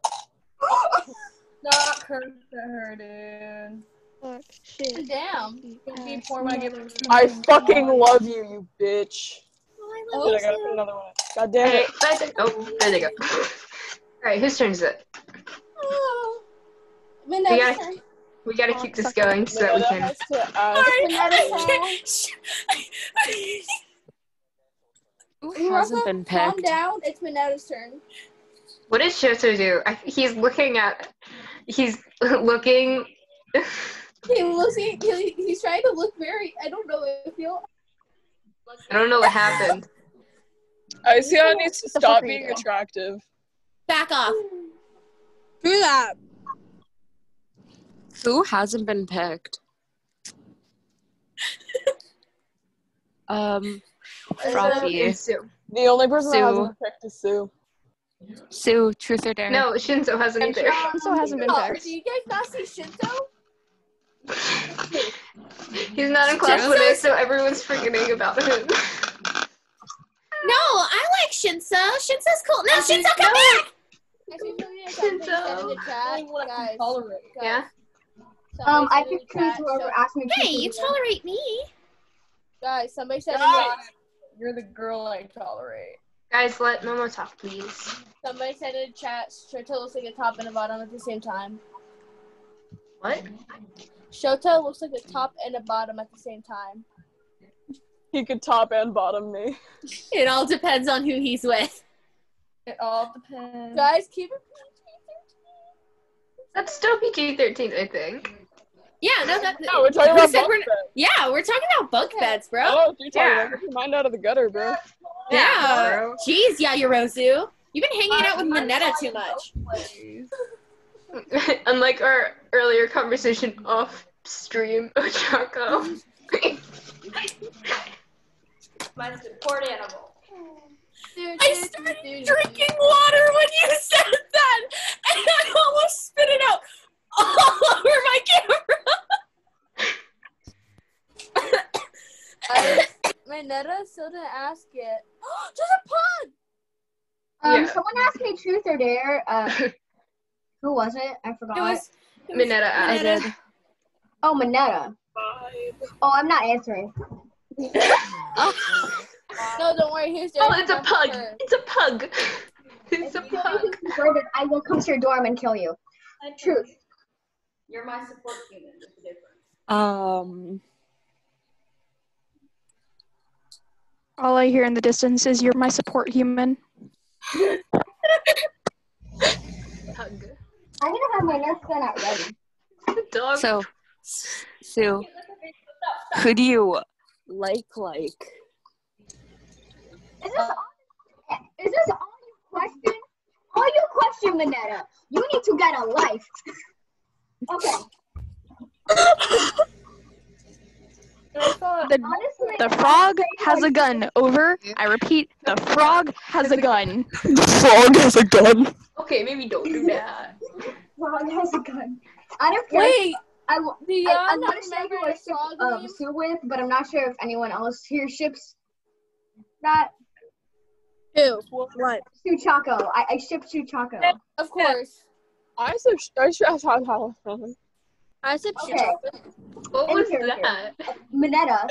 Not curse at her, dude. Oh, shit. Damn. I fucking love you, you bitch. Oh, I love you. I gotta put another one. God damn it. Right, oh, there they go. Alright, whose turn is it? Oh. We gotta keep this going so that we can. Who hasn't been picked? Calm down. It's Mineta's turn. What did Shinso do? He's looking at. He's looking. He's trying to look very. I don't know. I don't know what happened. I see how it needs to stop being attractive. Back off. Do that. Who hasn't been picked? Froppy. The only person that hasn't been picked is Sue. Sue, truth or dare? No, Shinso hasn't either. Shinso hasn't been picked. Do you guys not see Shinso? He's not in class 1A, so everyone's forgetting about him. No, I like Shinso. Shinso's cool. No, Shinso, come back! I think whoever asked me. Hey, you tolerate me. Guys, somebody said you're the girl I tolerate. Guys, let Momo talk, please. Somebody said in the chat, Shota looks like a top and a bottom at the same time. What? Shota looks like a top and a bottom at the same time. He could top and bottom me. It all depends on who he's with. It all depends. Guys, keep it PG-13. That's still PG-13, I think. Yeah, no, that's... No, we're talking about bunk beds. Yeah, we're talking about bunk beds, bro. Oh, you're talking about your mind out of the gutter, bro. Yeah. Jeez, Yayorozu. You've been hanging out with Mineta too much. Unlike our earlier conversation off-stream, Ochako. Mine's a port animal. I started drinking water when you said that, and I almost spit it out. All over my camera! Mineta still didn't ask it. Just a pun! Yeah. Someone asked me Truth or Dare. Who was it? I forgot. It was Mineta asked. I did. Oh, Mineta. Oh, I'm not answering. No, don't worry. Here's your it's a pug. It's a pug. It's a pug. I will come to your dorm and kill you. Truth. You're my support human. That's the difference. All I hear in the distance is you're my support human. I'm gonna have my next one out ready. The dog. So, could you like? Is this all you question? All you question, Mineta. You need to get a life. Okay. The frog has a gun. Over. I repeat, the frog has a gun. The frog has a gun. Okay, maybe don't do that. The frog has a gun. I don't care. Wait. I want to say who I ship with, but I'm not sure if anyone else here ships that. Who? What? Ochako. I ship Ochako. Yeah, of course. Yeah. I ship okay. What was that? Mineta.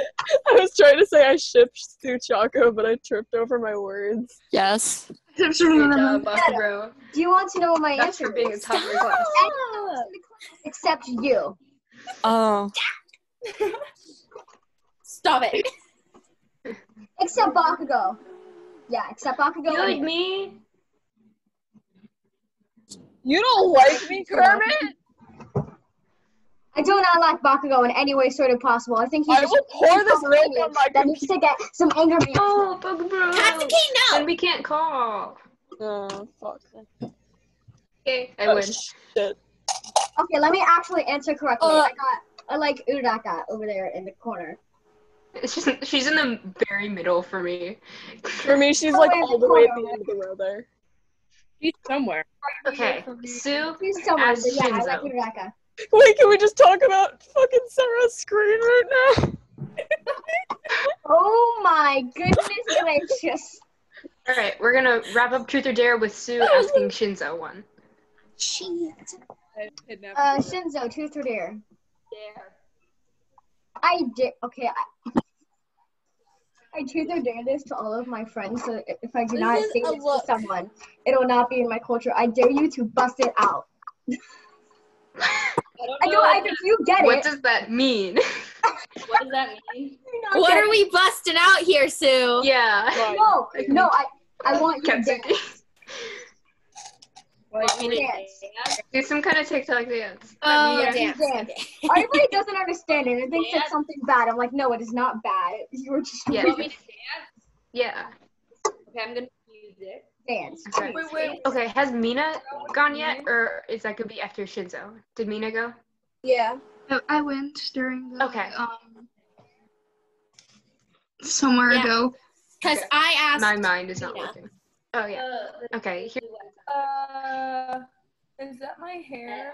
I was trying to say I shipped Ochako, but I tripped over my words. Yes. Bakugo. Do you want to know what my answer for being a top request? Except you. Oh. Stop it. Except Bakugo. Yeah, except Bakugo. You like me? You don't like me, Kermit? I do not like Bakugo in any way sort of possible. I think he's just pour this milk on my that needs to get some anger. Oh, Bakugo! Katsuki, no! Then we can't call. Oh, fuck. Okay, I win. Shit. Okay, let me actually answer correctly. I like Uraraka over there in the corner. She's in the very middle for me. For me, she's like all the way at the end of the row there. She's somewhere. Okay, Sue as Shinso. Yeah, I like Uraraka. Wait, can we just talk about fucking Sarah's screen right now? Oh my goodness gracious. Alright, we're gonna wrap up Truth or Dare with Sue asking Shinso one. Jeez. Shinso, Truth or Dare? Dare. I did. Okay, I truth or dare this to all of my friends, so if I do not say this to someone, it'll not be in my culture. I dare you to bust it out. I don't know if you get what it. What does that mean? What does that mean? What are we busting out here, Sue? Yeah. No, I want you to dance. Do some kind of TikTok dance. Oh, dance. Everybody doesn't understand it. They think it's something bad. I'm like, no, it is not bad. You were just. Yeah. You want me to dance? Yeah. Okay, I'm gonna use it. Dance. Okay. Wait. Okay, has Mina gone yet, or is that gonna be after Shinso? Did Mina go? Yeah. I went during the. Okay. Somewhere ago. Because I asked. My mind is not working. Oh yeah. Okay. Here. Is that my hair?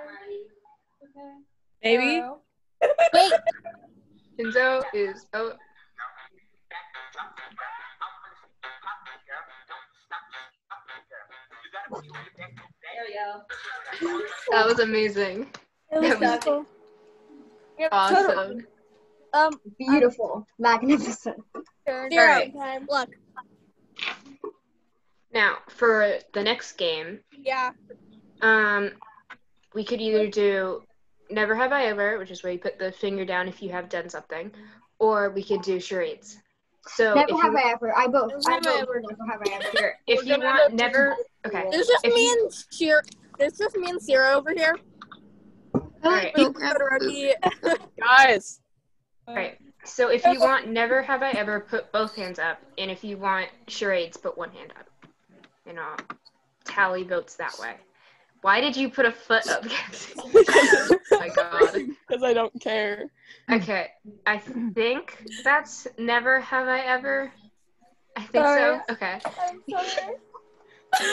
Okay. Maybe. Wait. Shinso is out. There we go. That was amazing. It was awesome. Awesome. Beautiful, magnificent. All right. Look. Now, for the next game, we could either do Never Have I Ever, which is where you put the finger down if you have done something, or we could do charades. So Never Have I Ever. I vote Never Have I Ever. If you want Never, okay. There's just me and Sero over here. All right. Guys. All right. So if you want Never Have I Ever, put both hands up, and if you want charades, put one hand up. And I'll tally votes that way. Why did you put a foot up? Oh my god. Because I don't care. Okay. I think that's Never Have I Ever. I think so. Okay. I'm sorry. Denki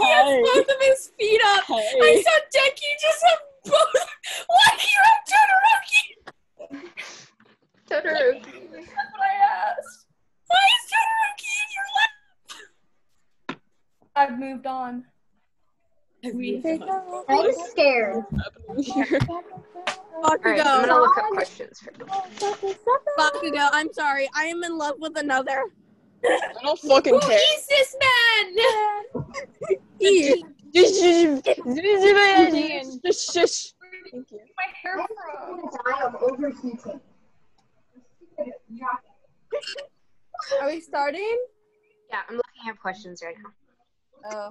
has both of his feet up. Hey. I saw Denki just have both. Why do you have Todoroki? Todoroki. That's what I asked. Why is Todoroki in your lap? I've moved on. I'm scared. Bakugo. I'm gonna look up questions for you. Bakugo, I'm sorry. I am in love with another. I don't fucking care. Who is this man? Shush. My hair from die of overheating. Are we starting? Yeah, I'm looking at questions right now. Oh.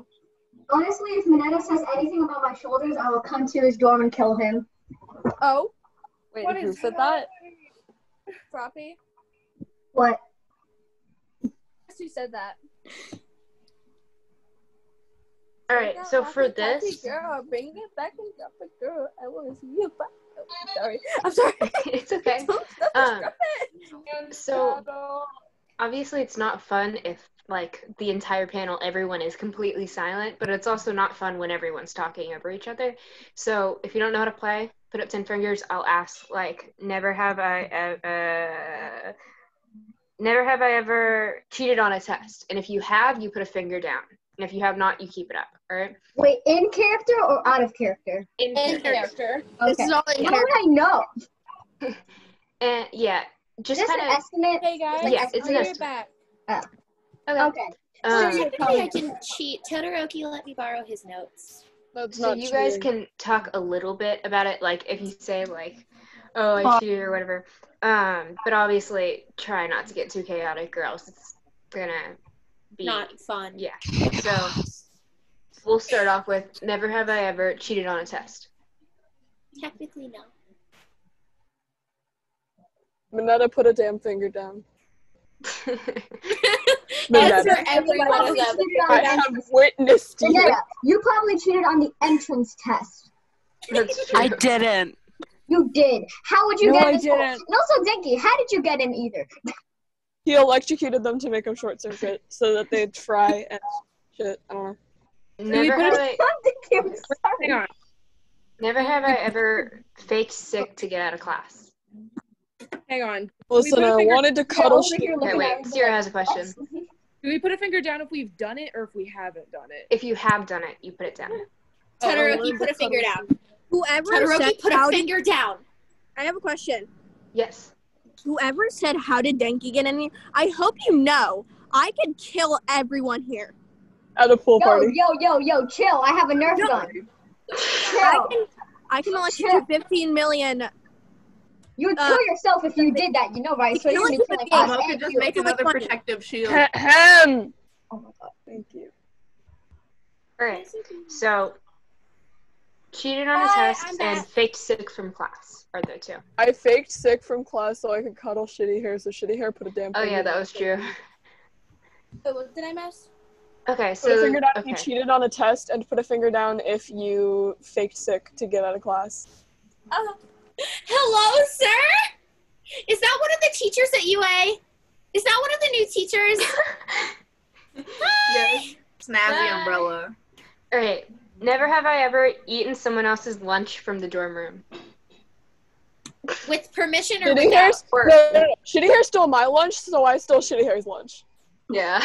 Honestly, if Mineta says anything about my shoulders, I will come to his dorm and kill him. Oh? Wait, who said that? Froppy? What? Who said that? Alright, so for this... Girl, bring it back and drop a girl. I want to see you back. Oh, sorry. I'm sorry. It's okay. So, obviously it's not fun if like the entire panel, everyone is completely silent, but it's also not fun when everyone's talking over each other. So if you don't know how to play, put up 10 fingers. I'll ask like, never have I ever cheated on a test. And if you have, you put a finger down. And if you have not, you keep it up. All right. Wait, in character or out of character? In character. Okay. This is all in character. How would I know? And yeah, just kind of estimate. Hey guys. Yeah, it's an estimate. Back. Oh. Okay. So technically I didn't cheat. Todoroki let me borrow his notes. So you guys can talk a little bit about it, like if you say like, oh, I cheated or whatever. But obviously try not to get too chaotic or else it's gonna be not fun. Yeah. So we'll start off with Never Have I Ever Cheated on a Test. Technically no. Mineta put a damn finger down. I have witnessed you. Mineta, you probably cheated on the entrance test. That's true. I didn't. You did. How would you get in? No, I didn't. And also, Denki, how did you get in either? He electrocuted them to make them short circuit so that they'd fry and shit. I don't know. Never have I ever faked sick to get out of class. Hang on. Listen, I wanted to cuddle shit. Okay, wait, Sierra has a question. Do we put a finger down if we've done it or if we haven't done it? If you have done it, you put it down. Todoroki put a finger down. Todoroki put a finger down. I have a question. Yes. Whoever said, how did Denki get in? I hope you know. I could kill everyone here. At a pool party. Yo, chill. I have a Nerf gun. I can electrocute 15 million. You would kill yourself if you did that. You know, right? So you can kill us. Just make another protective shield. Ahem. Oh my god. Thank you. All right. So, cheated on a test and faked sick from class are the two. I faked sick from class so I could cuddle shitty hair. So shitty hair put a damn. Oh yeah, that was true. So what did I mess? Okay, so put a finger down if you cheated on a test, and put a finger down if you faked sick to get out of class. Oh, hello, sir. Is that one of the teachers at UA? Is that one of the new teachers? Hi. Snazzy umbrella. All right. Never have I ever eaten someone else's lunch from the dorm room. With permission or without? No. Shitty Hair stole my lunch, so I stole Shitty Hair's lunch. Yeah.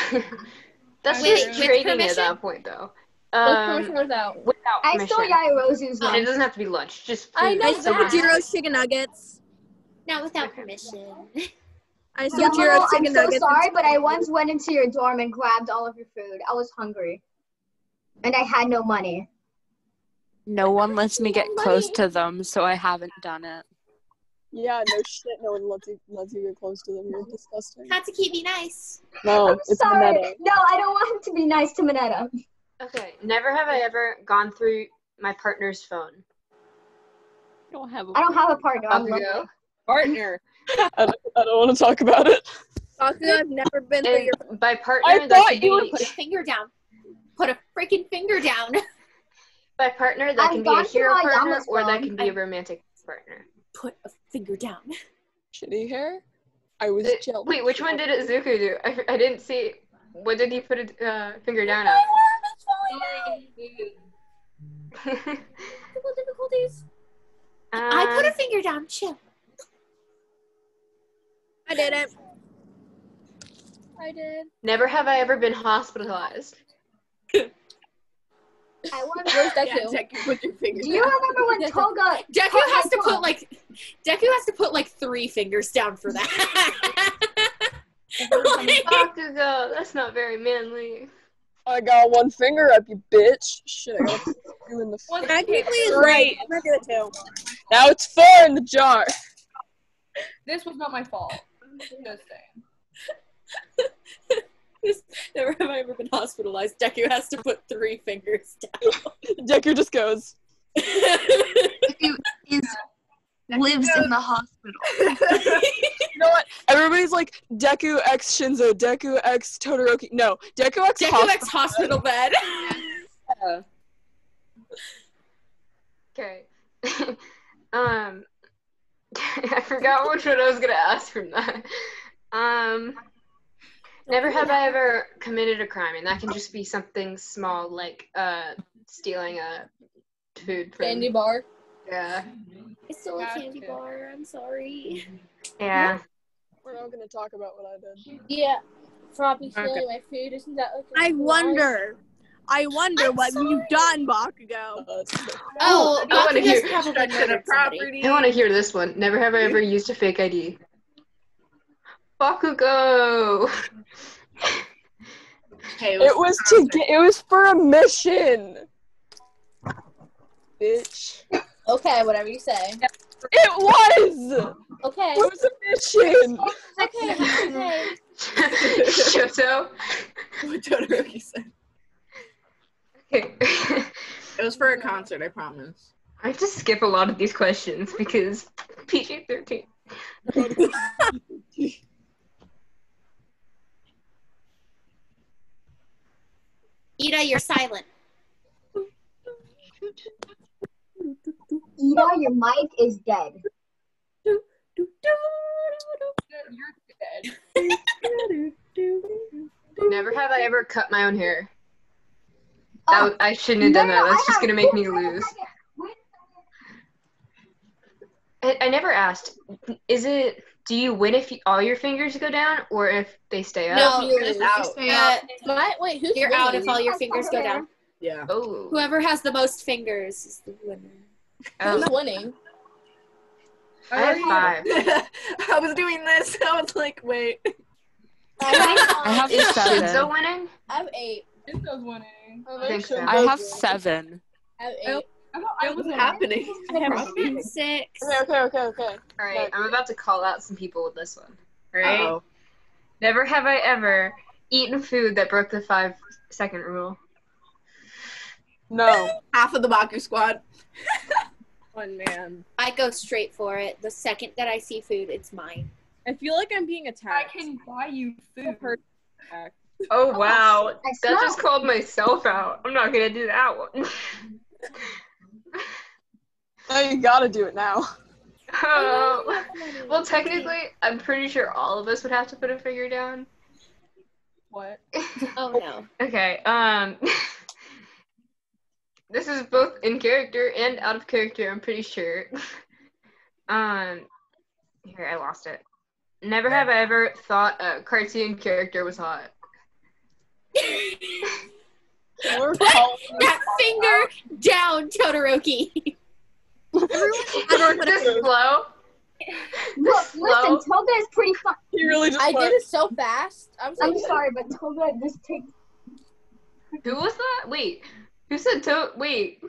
That's just trading at that point, though. With permission or without? Without permission. I stole Yairozu's lunch. It doesn't have to be lunch. Just I stole Jiro's chicken nuggets. Not without permission. I saw Jiro chicken nuggets. I'm so sorry, but I once went into your dorm and grabbed all of your food. I was hungry. And I had no money. No one lets me get close to them, so I haven't done it. Yeah, no shit. No one lets you get close to them. You're disgusting. Katsuki, be nice. No, I'm it's sorry. Mineta. No, I don't want to be nice to Mineta. Okay, never have I ever gone through my partner's phone. I don't have a partner. Bakugo. Partner. I don't want to talk about it. Bakugo, I've never been through your phone. By partner, I thought you would put a finger down. Put a freaking finger down. By partner, that can be a hero partner, or that can be a romantic partner. Put a finger down. Shitty hair? I was jealous. Wait, which one did Izuku do? I didn't see. What did he put a finger down at? Technical difficulties. I put a finger down. Chill. I did it. I did. Never have I ever been hospitalized. I wonder where's Deku? Yeah, Deku, put your finger down. Do you remember when Toga? Deku has to put like 3 fingers down for that. Bakugo, that's not very manly. I got 1 finger up, you bitch. Shit, I got two in the. Well, technically, right. I'm not gonna tell. Now it's 4 in the jar. This was not my fault. Just saying. Never have I ever been hospitalized. Deku has to put 3 fingers down. Deku just goes. Deku lives in the hospital. You know what? Everybody's like, Deku X Shinso, Deku X Todoroki. No, Deku X hospital bed. Okay. I forgot which one I was gonna ask from that. Never have I ever committed a crime, and that can just be something small, like stealing a food from candy bar. Yeah. I stole a candy bar. I'm sorry. Yeah. We're not gonna talk about what I did. Yeah, probably stealing my food. Isn't that? Okay? I wonder what you've done, Bakugo. Oh, I want to hear destruction of property. I want to hear this one. Never have I ever used a fake ID. Bakugo. Hey, it was for a mission. Bitch. Okay, whatever you say. It was. Okay. It was a mission. Okay. Shoto. What Todoroki said. Okay. It was for a concert, I promise. I have to skip a lot of these questions because PG-13. Iida, you're silent. Iida, your mic is dead. You're dead. Never have I ever cut my own hair. I shouldn't have done that. That's just gonna make me lose. I never asked. Do you win if all your fingers go down, or if they stay up? No, you're just out. Wait, who's you're winning? Out if all your fingers go down. Yeah. Oh. Whoever has the most fingers is the winner. Who's winning? I have 5. I was doing this. I was like, wait. I have 7. Is Shinso winning? I have 8. Shinso's winning. I think so. I have 7. I have 8. I was happening. I 6. Okay. All right, I'm about to call out some people with this one. All right. Uh-oh. Never have I ever eaten food that broke the 5-second rule. No. Half of the Baku squad. One man. I go straight for it. The second that I see food, it's mine. I feel like I'm being attacked. I can buy you food. Oh, wow. That just called myself out. I'm not going to do that one. Oh, you gotta do it now. Oh. Well, technically, I'm pretty sure all of us would have to put a finger down. What? Oh, no. Okay, this is both in character and out of character, I'm pretty sure. Here, I lost it. Never have I ever thought a cartoon character was hot. Put that finger down, Todoroki. Everyone, this flow Listen, Toga is pretty fun. He really just did it so fast. I'm sorry, but Toga just takes... Who was that? Wait. Who said Toga? Wait.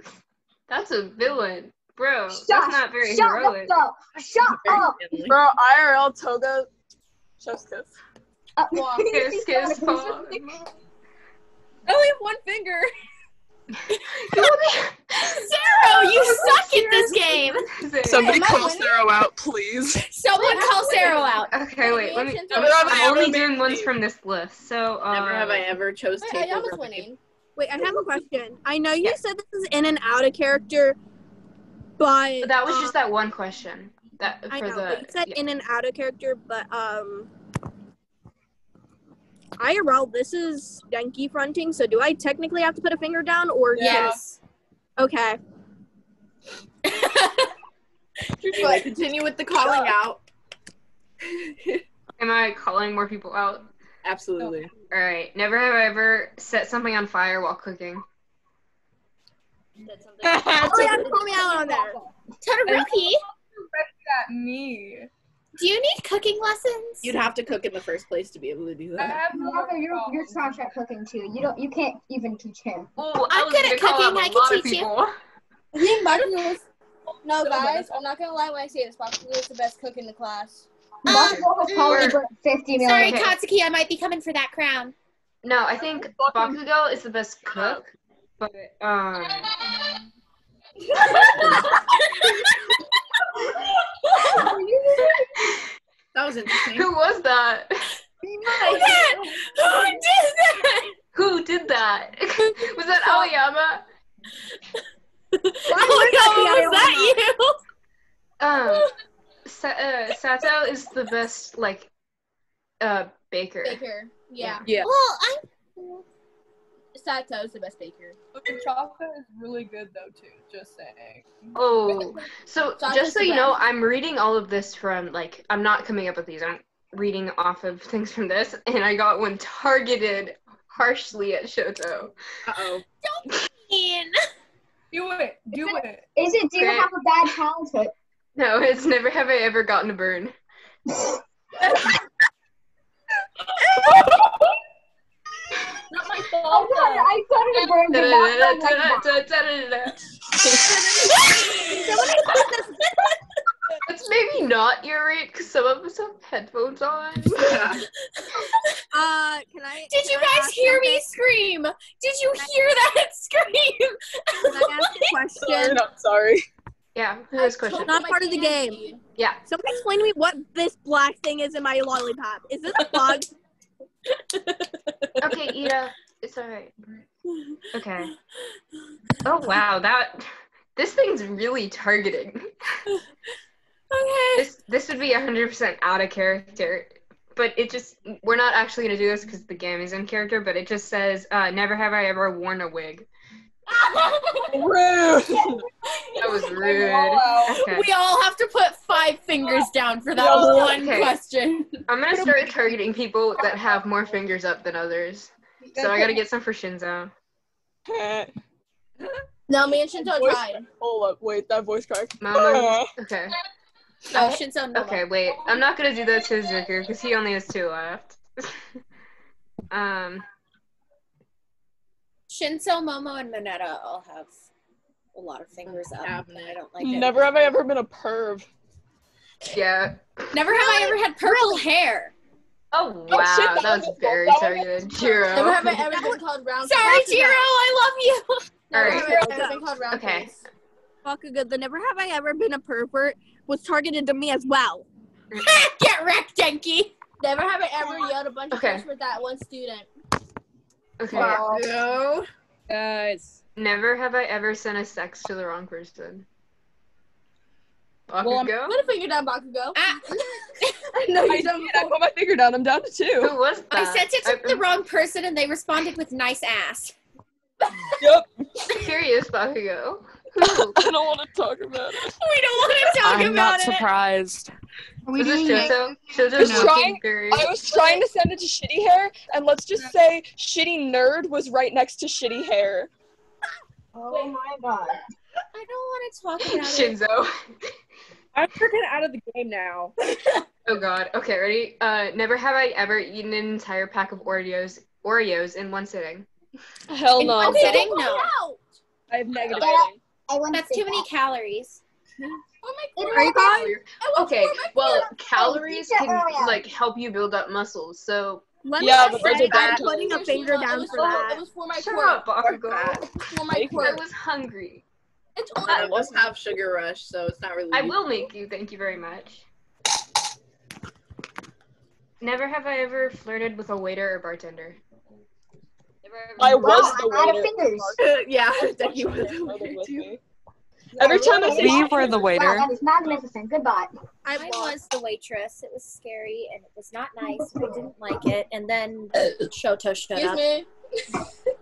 That's a villain. Bro, that's not very heroic. Shut up! Bro, IRL Toga... Chef's kiss. Kiss, paw. I only have one finger. Sero, you suck at this game. Somebody call Sero out, please. Someone call Sero out. Okay, wait. Let me. I'm only doing ones from this list. So never have I ever chose to. I was winning. Wait, I have a question. I know you said this is in and out of character, but that was just that one question. That for I know. But you said in and out of character, but IRL, this is Denki fronting, so do I technically have to put a finger down, or yes? Okay. Like, continue with the calling out. Am I calling more people out? Absolutely. All right. Never have I ever set something on fire while cooking. Call me out on that. Todoroki. At me. Do you need cooking lessons? You'd have to cook in the first place to be able to do that. I have you're trash at cooking too. You can't even teach him. Oh, I'm good at cooking. I can teach you. No, guys, I'm not gonna lie when I say this. Bakugo is the best cook in the class. Bakugo probably got 50 million. Sorry, Katsuki, I might be coming for that crown. No, I think Bakugo is the best cook, but That was interesting. Who was that? Who did that? Who did that? Was that Aoyama? Aoyama, was that you? Sato is the best, like, baker. Baker, yeah. Well, Sato's the best baker. Ochako is really good though too, just saying. Oh, so just so you know, I'm reading all of this from, like, I'm not coming up with these, I'm reading off of things from this, and I got one targeted harshly at Shoto. Uh-oh. Don't mean. Do it. Is it do you have a bad childhood? No, it's never have I ever gotten a burn. Not my fault. I thought it burned it. It's maybe not your rate because some of us have headphones on. Did you guys hear me scream? Did you hear that scream? Can I ask a question? I'm sorry. Yeah, that's a question. Not part of the game. Yeah. Somebody explain to me what this black thing is in my lollipop. Is this a bug? Okay, Iida, it's alright. Okay. Oh wow, this thing's really targeted. Okay. This would be 100% out of character, but we're not actually gonna do this because the game is in character. But it just says, "Never have I ever worn a wig." Rude. That was rude. Okay. We all have to put 5 fingers down for that one question. I'm gonna start targeting people that have more fingers up than others. So I gotta get some for Shinso. No, me and Shinso tried. Hold up, wait, that voice crack. Mama. Okay. No, Shinso. No. Okay, wait. I'm not gonna do that to Zucker because he only has 2 left. Shinso, Momo, and Mineta all have a lot of fingers up, and I don't like it. Never have I ever been a perv. Yeah. Never have I ever had purple hair. Oh, wow. That was very targeted. Jiro. Never have I ever been called round. Sorry, Jiro. I love you. Never have I ever been called round. Okay. Bakugo, the never have I ever been a pervert was targeted to me as well. Get wrecked, Denki. Never have I ever yelled a bunch of things with that one student. Okay. Wow. Guys. Never have I ever sent a sex to the wrong person. Bakugo? Well, I'm gonna finger down Bakugo. No, you don't. I put my finger down. I'm down to 2. Who was that? I sent it to the wrong person and they responded with nice ass. Yep. Curious, Bakugo. I don't want to talk about it. We don't want to talk about it. I'm not surprised. Was it Shoto? I was trying to send it to shitty hair, and let's just say shitty nerd was right next to shitty hair. Oh my god. I don't want to talk about Shinso. I'm freaking out of the game now. Oh god. Okay, ready? Never have I ever eaten an entire pack of Oreos in one sitting. Hell no. In one sitting? No. I have negative eating. That's too many calories. Oh my god. Are you calories? Okay, well, calories can like help you build up muscles. So but there's a bad putting a finger down for that. It was for my core. I was hungry. I was half sugar rush, so it's not really. I will make you. Thank you very much. Never have I ever flirted with a waiter or bartender. I was the waiter. Yeah, Denki was the waiter too. Every time I say we were the waiter. Wow, that is magnificent. Goodbye. I was the waitress. It was scary and it was not nice. I didn't like it. And then Shoto showed up. Excuse me.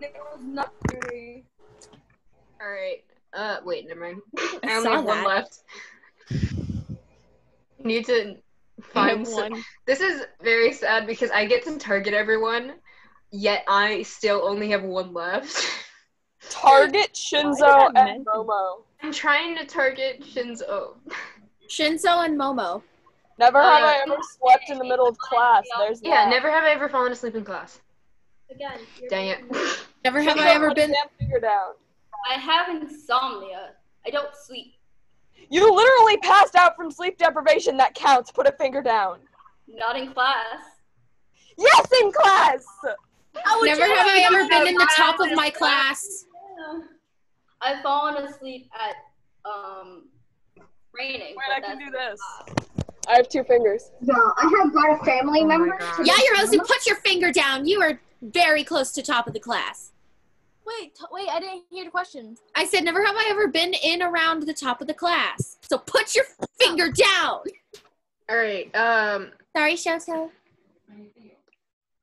It was not pretty. All right. Wait, never mind. I only have one left. Need to find one. This is very sad because I get to target everyone, yet I still only have one left. Target Shinso and Momo. I'm trying to target Shinso. Shinso and Momo. Never have I ever slept in the middle of class. There's that. Never have I ever fallen asleep in class. Again. Dang it. Never have I ever been figured out. I have insomnia. I don't sleep. You literally passed out from sleep deprivation. That counts. Put a finger down. Not in class. Yes, in class! Never have I ever been in the top of my class. Yeah. I've fallen asleep at, raining. Wait, I can do this. I have two fingers. Yeah, I have got a family member. Yeah, Rosie, put your finger down. You are very close to top of the class. Wait, I didn't hear the question. I said, never have I ever been in around the top of the class. So put your finger down. All right, Sorry, Shoto.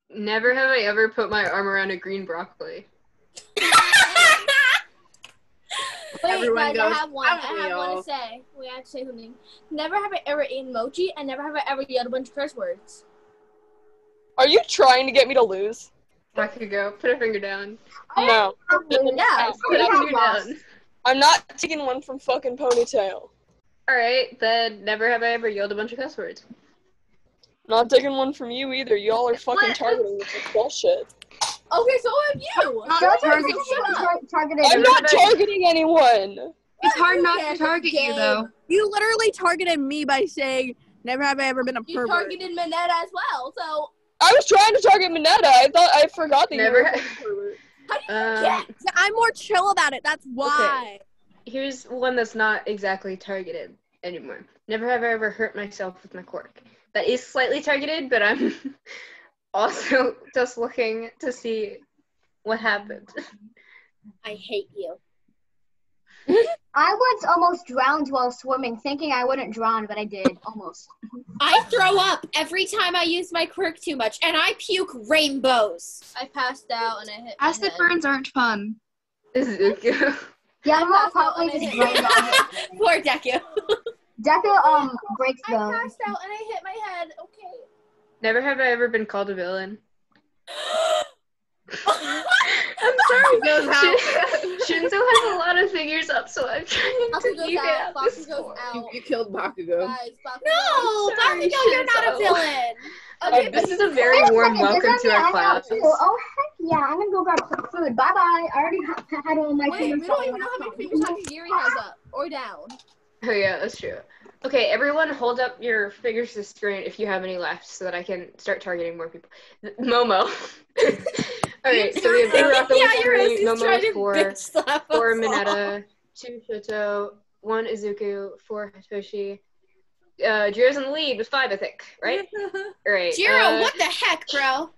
Never have I ever put my arm around a green broccoli. Everyone goes, I have one. I have one to say. We have to say something. Never have I ever eaten mochi, and never have I ever yelled a bunch of curse words. Are you trying to get me to lose? Bakugo, put a finger down. No. Put a finger down. I'm not taking one from fucking Ponytail. Alright, then never have I ever yelled a bunch of cuss words. Not taking one from you either. Y'all are fucking targeting me for bullshit. Okay, so have you. I'm not targeting anyone. It's hard not to target you, though. You literally targeted me by saying, never have I ever been a pervert. You targeted Mineta as well, so... I was trying to target Mineta. I forgot that you were. How do you forget? I'm more chill about it. That's why. Okay. Here's one that's not exactly targeted anymore. Never have I ever hurt myself with my cork. That is slightly targeted, but I'm also just looking to see what happened. I hate you. I once almost drowned while swimming, thinking I wouldn't drown, but I did. Almost. I throw up every time I use my quirk too much, and I puke rainbows. I passed out and I hit my head. Acid burns aren't fun. Deku. Yeah, I'm not probably just rainbow. Poor Deku. Deku, breaks those. I passed out and I hit my head. Okay. Never have I ever been called a villain. I'm sorry, Shinso has a lot of figures up, so I'm trying to keep it up. You killed Bakugo. Guys, Bakugo. No, sorry, Bakugo, you're not a villain. Okay, this is a very warm welcome to our class. Oh, heck yeah, I'm gonna go grab some food. Bye-bye, I already had all my fingers. Wait, we don't even know how many fingers Hagakure has up, or down. Oh yeah, that's true. Okay, everyone hold up your fingers to the screen if you have any left, so that I can start targeting more people. Momo. Alright, so we have Uraraka Momo, 4 Mineta, 2 Shoto, 1 Izuku, 4 Hitoshi. Jiro's in the lead with 5, I think, right? Alright. Jiro, what the heck, bro?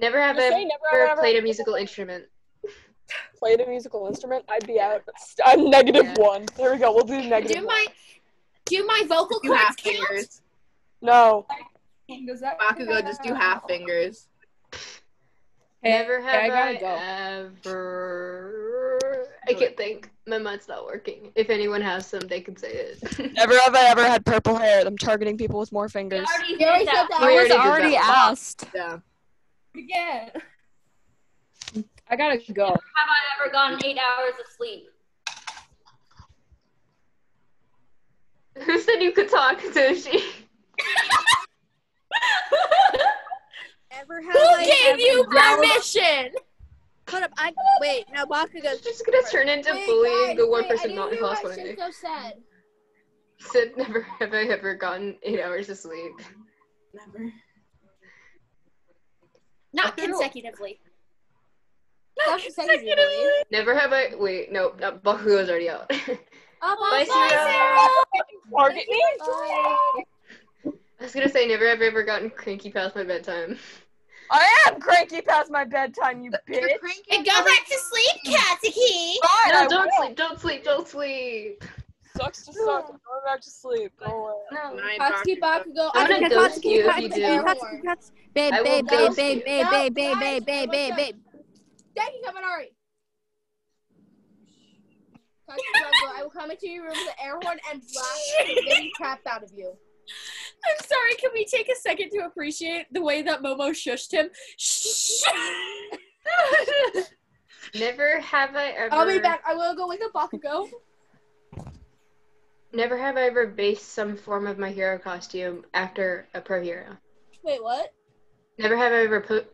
Never have I ever played a musical instrument. Played a musical instrument? I'd be out. I'm negative 1. There we go, we'll do negative one. Do my vocal cords count? No. Bakugo, just do half fingers. Never have I ever... I can't think. My mind's not working. If anyone has some, they can say it. Never have I ever had purple hair. I'm targeting people with more fingers. I already asked. Yeah. Yeah. I gotta go. Have I ever gotten 8 hours of sleep? Who said you could talk, Toshi? Who gave you permission? Hold up, wait, now Bakugo. It's just gonna turn into bullying the one person not in class 1A. So sad. Said, never have I ever gotten 8 hours of sleep. Never. Not consecutively. Not consecutively. Never have I. Wait, no, Bakugo's already out. Oh, bye, Sero! I was gonna say, never have I ever gotten cranky past my bedtime. I am cranky past my bedtime, you bitch! And go back to sleep, Katsuki! No, don't sleep! Sucks to suck, I'm going back to sleep, go away. Katsuki, Bakugo, I'm gonna ghost you if you do. Babe. Denki Kaminari! Katsuki, I will come into your room with an air horn and blast the getting trapped out of you. I'm sorry, can we take a second to appreciate the way that Momo shushed him? Never have I ever... I'll be back. I will go with the Bakugo. Never have I ever based some form of my hero costume after a pro hero. Wait, what? Never have I ever put,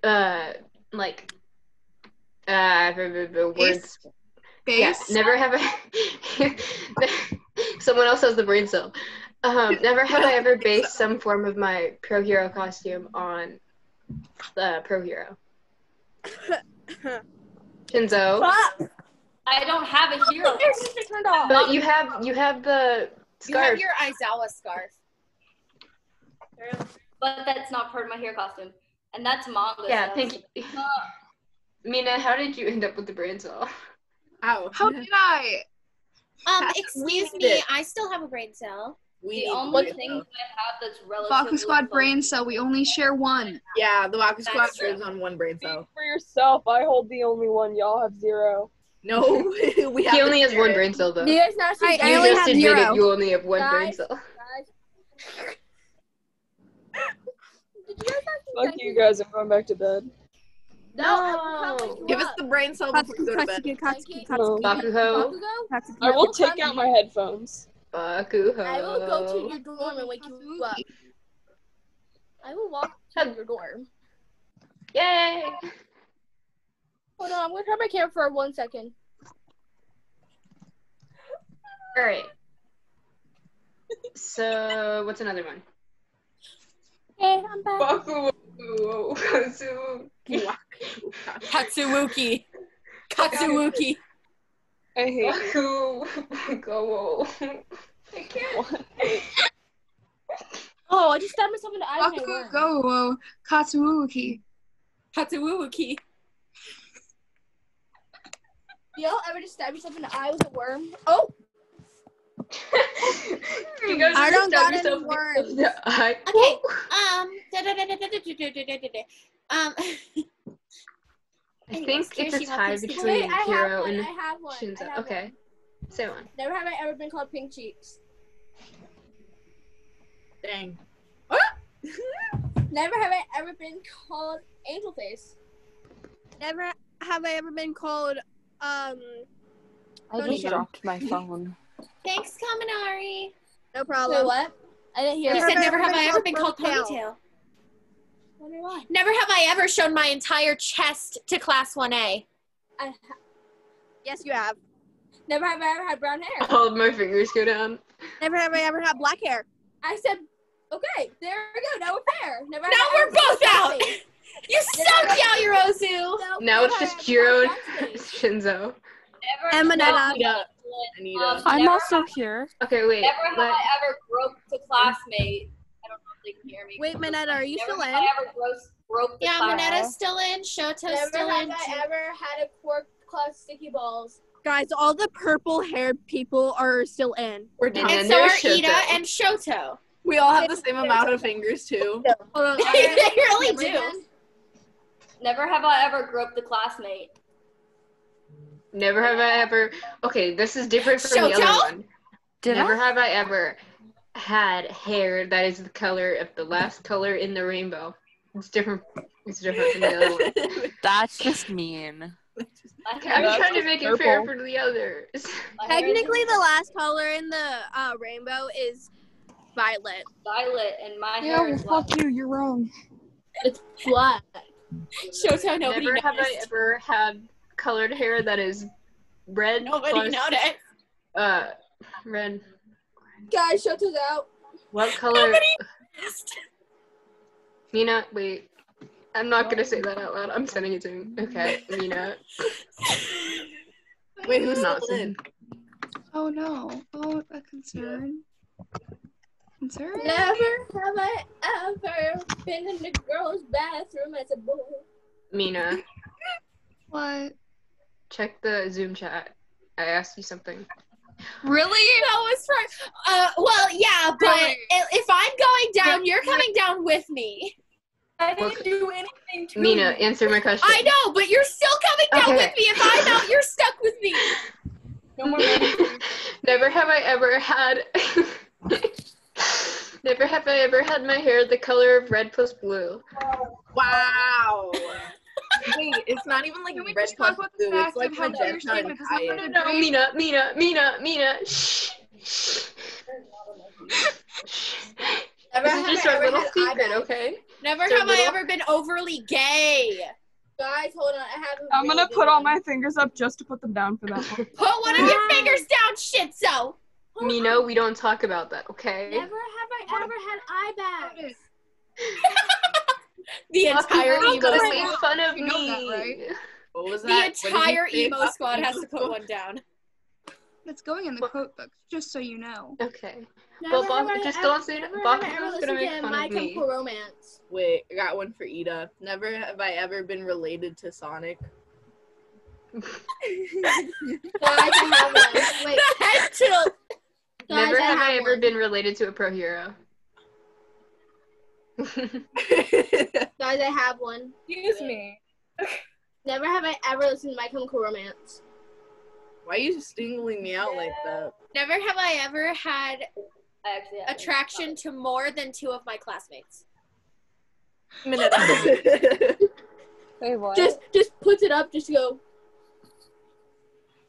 words... Based? Yeah, never have I... Someone else has the brain cell. Never have I ever based some form of my pro hero costume on the pro hero. Shinso. Stop. I don't have a hero. But you have the scarf. You have your Aizawa scarf. But that's not part of my hero costume, and that's manga. Yeah, thank you. Mina, how did you end up with the brain cell? Ow. How did I? Excuse me, I still have a brain cell. The only thing I have that's relevant. Baku Squad brain cell, we only share one. Yeah, the Baku Squad lives on one brain cell. Speak for yourself, I hold the only one, y'all have zero. No, we have. He only has one brain cell, though. You just admitted you only have one brain cell. Fuck you guys, I'm going back to bed. No! Give us the brain cell before we go to bed. Bakugo. I will take out my headphones. Bakugo. I will go to your dorm and wake you up. I will walk to your dorm. Yay! Hold on, I'm gonna turn my camera for 1 second. Alright. So, what's another one? Hey, I'm back. Bakugo. Katsuwuki. I hate Bakugo. I can't. Oh, I just stabbed myself in the eye. Bakugo. Katsuwuki. Y'all ever just stab yourself in the eye with a worm? Oh! You guys I don't got any words. In the eye. Okay. I think it's a tie between Jiro and Shinzo. Okay. Say one. Never have I ever been called Pink Cheeks. Dang. Never have I ever been called Angel Face. Never have I ever been called I just dropped my phone. Thanks, Kaminari. No problem. Wait, what? I didn't hear. You said never have I ever been called Ponytail. Wonder why. Never have I ever shown my entire chest to Class 1A. Yes, you have. Never have I ever had brown hair. All of my fingers go down. Never have I ever had black hair. I said, okay, there we go. Now we're fair. Now we're both out. You suck, Yaoyorozu! Now it's just Jiro and Shinso. And Mineta. I'm also here. Okay, wait. Never have I ever groped a classmate. I don't know if they can hear me. Wait, Mineta, are you still in? Never have I ever groped a classmate. Yeah, Mineta's still in. Shoto's still in. Never have I ever had a pork club sticky balls. Guys, all the purple-haired people are still in. We're done. And so are Iida and Shoto. We all have the same amount of fingers, too. They really do. Never have I ever groped a classmate. Never have I ever... Okay, this is different from the other one. Never have I ever had hair that is the color of the last color in the rainbow. It's different from the other one. That's just mean. I'm trying to make it fair for the others. Technically, the last color in the rainbow is violet. Violet, and my hair is black. Fuck you, you're wrong. It's black. Shows how nobody noticed. Never have I ever had colored hair that is red. Nobody noticed. Red. Guys, shut us out. What color? Nobody noticed. Mina, wait. I'm not going to say that out loud. I'm sending it to him. Okay, Mina. Wait, who's not in? Oh, no. Oh, a concern. Concern? Never have I ever been in the girl's bathroom as a boy. Mina. What? Check the Zoom chat. I asked you something. Really? No, it's right. Well, yeah, but if I'm going down, you're coming down with me. I didn't do anything to Mina, you. Answer my question. I know, but you're still coming down with me. If I'm out, you're stuck with me. No more. Never have I ever had... Never have I ever had my hair the color of red plus blue. Wow. Wait, it's not even like red plus blue. It's like how your statement is like, no, Mina, shh. Never have just our little secret, okay? Never have I ever been overly gay. Guys, hold on. I'm gonna put all my fingers up just to put them down for that one. Put one of your fingers down, Shinso! Mina, we don't talk about that, okay? Never have I ever had eye bags. The entire emo squad made fun of me. What was that? The entire emo squad has to put one down. It's going in the quote book, just so you know. Okay. Well, just don't say that. Bakugo's gonna make fun of me. Romance. Wait, I got one for Iida. Never have I ever been related to Sonic. So I can have one. Wait. The head tilt. So never have I ever been related to a pro hero. Guys, I have one. Excuse me. Never have I ever listened to My Chemical Romance. Why are you singling me out like that? Never have I ever had attraction to more than 2 of my classmates. Mineta. Wait, what? Just puts it up. Just go.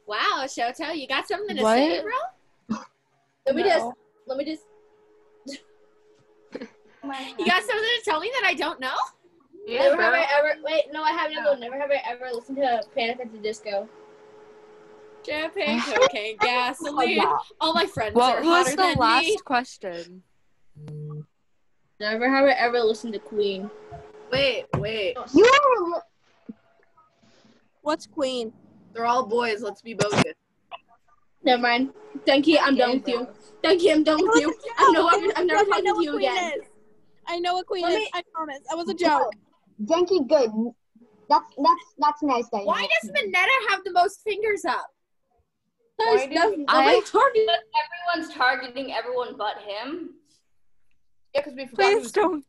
Wow, Shoto, you got something to say, bro? Let me just. You got something to tell me that I don't know? Yeah, never have I ever. Wait, no, I have another one. Never have I ever listened to Panic at the Disco. Champagne, cocaine, gasoline. All my friends are hotter than me. What was the last question? Never have I ever listened to Queen. Wait. You ever... What's Queen? They're all boys. Let's be bogus. Never mind. Denki, I'm done with you. Denki, I'm done with you. I'm never talking to you again. I know what Queen is. I promise. That was a joke. Denki, good. That's nice. Why does Mineta have the most fingers up? Everyone's targeting everyone but him. Yeah, because we forgot. Please don't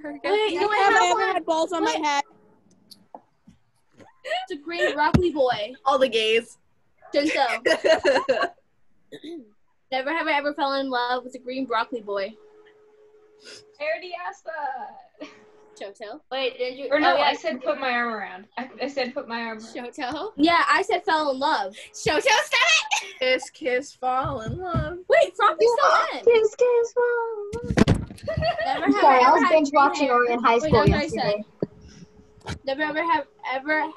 target. Wait, no, I ever had balls on my head. It's a great rockly boy. All the gays. Shinso. Never have I ever fallen in love with a green broccoli boy. I already asked that. Shoto? Wait, did you? Or no, I said put my arm around. I said put my arm around. Shoto? Yeah, I said fell in love. Shoto, stop it! Kiss, fall in love. Wait, Froppy's still in. Kiss, fall in love. I'm sorry, I was binge watching Ori in high school yesterday. Never have I ever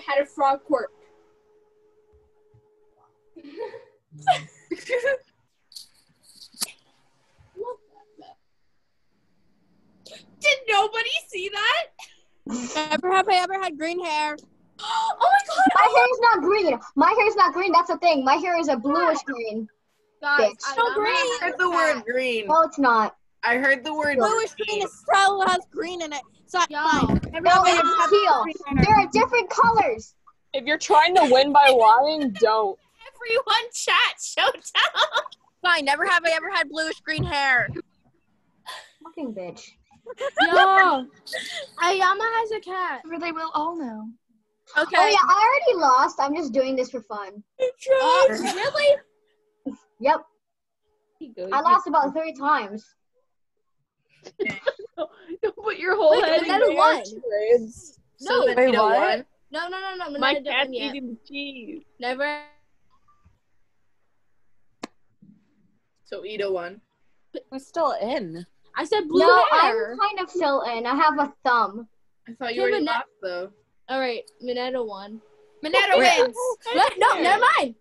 had a frog quirk. Did nobody see that? Never have I ever had green hair. Oh my god! My hair is not green. My hair is not green. That's the thing. My hair is a bluish green. Guys, so green. I heard the word green. No, it's not. I heard the word bluish green. Estrella has green in it. It's not mine. No, it's teal. There are different colors. If you're trying to win by lying, don't. Everyone chat. Showtime. Fine. Never have I ever had bluish green hair. Fucking bitch. No, Aoyama has a cat. They will all know. Okay. Oh yeah, I already lost. I'm just doing this for fun. Really? Yep. I lost about 3 times. No, but your whole head. Wait, Mineta won. No, Mineta won. No. My cat's eating the cheese. Never. So Iida won. I'm still in. I said blue hair. I'm kind of still in. I have a thumb. I thought you already lost, though. All right, Mineta won. Mineta wins. No, never mind.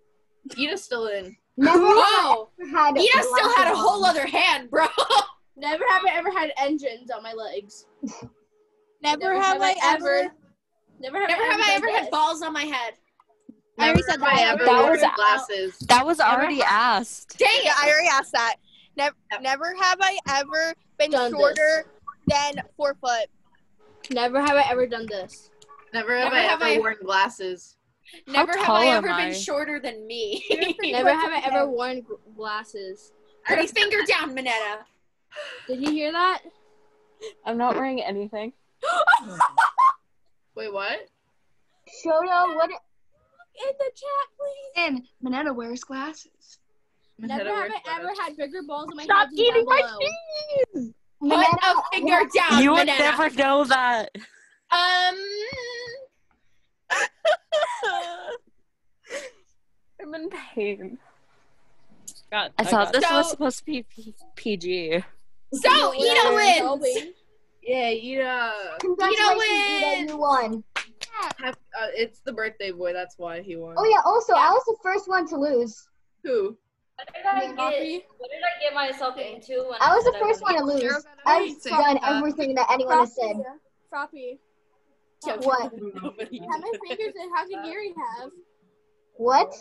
Ida's still in. Iida still had a whole other hand, bro. Never have I ever had engines on my legs. Never have I ever had balls on my head. I already said that. That was already asked. Dang it, I already asked that. Never have I ever been shorter than 4 foot. Never have I ever done this. Never have I ever worn glasses. Never have I ever been shorter than me. Never have I ever worn glasses. Put a finger down, Mineta. Did you hear that? I'm not wearing anything. Wait, what? Shoto, what? In the chat, please. And Mineta wears glasses. Never have I ever had bigger balls in my head. Stop eating my cheese! Put a finger down, you would never know that. I'm in pain. God, I thought this was supposed to be PG. So, Iida wins! Yeah, Iida. Congratulations, Iida, you won. Yeah. It's the birthday boy, that's why he won. Oh yeah, also, I was the first one to lose. Who? What did I get myself into? When I was the first one to lose. I've done everything that anyone has said. Froppy. What? How many fingers does Hagakure have? What?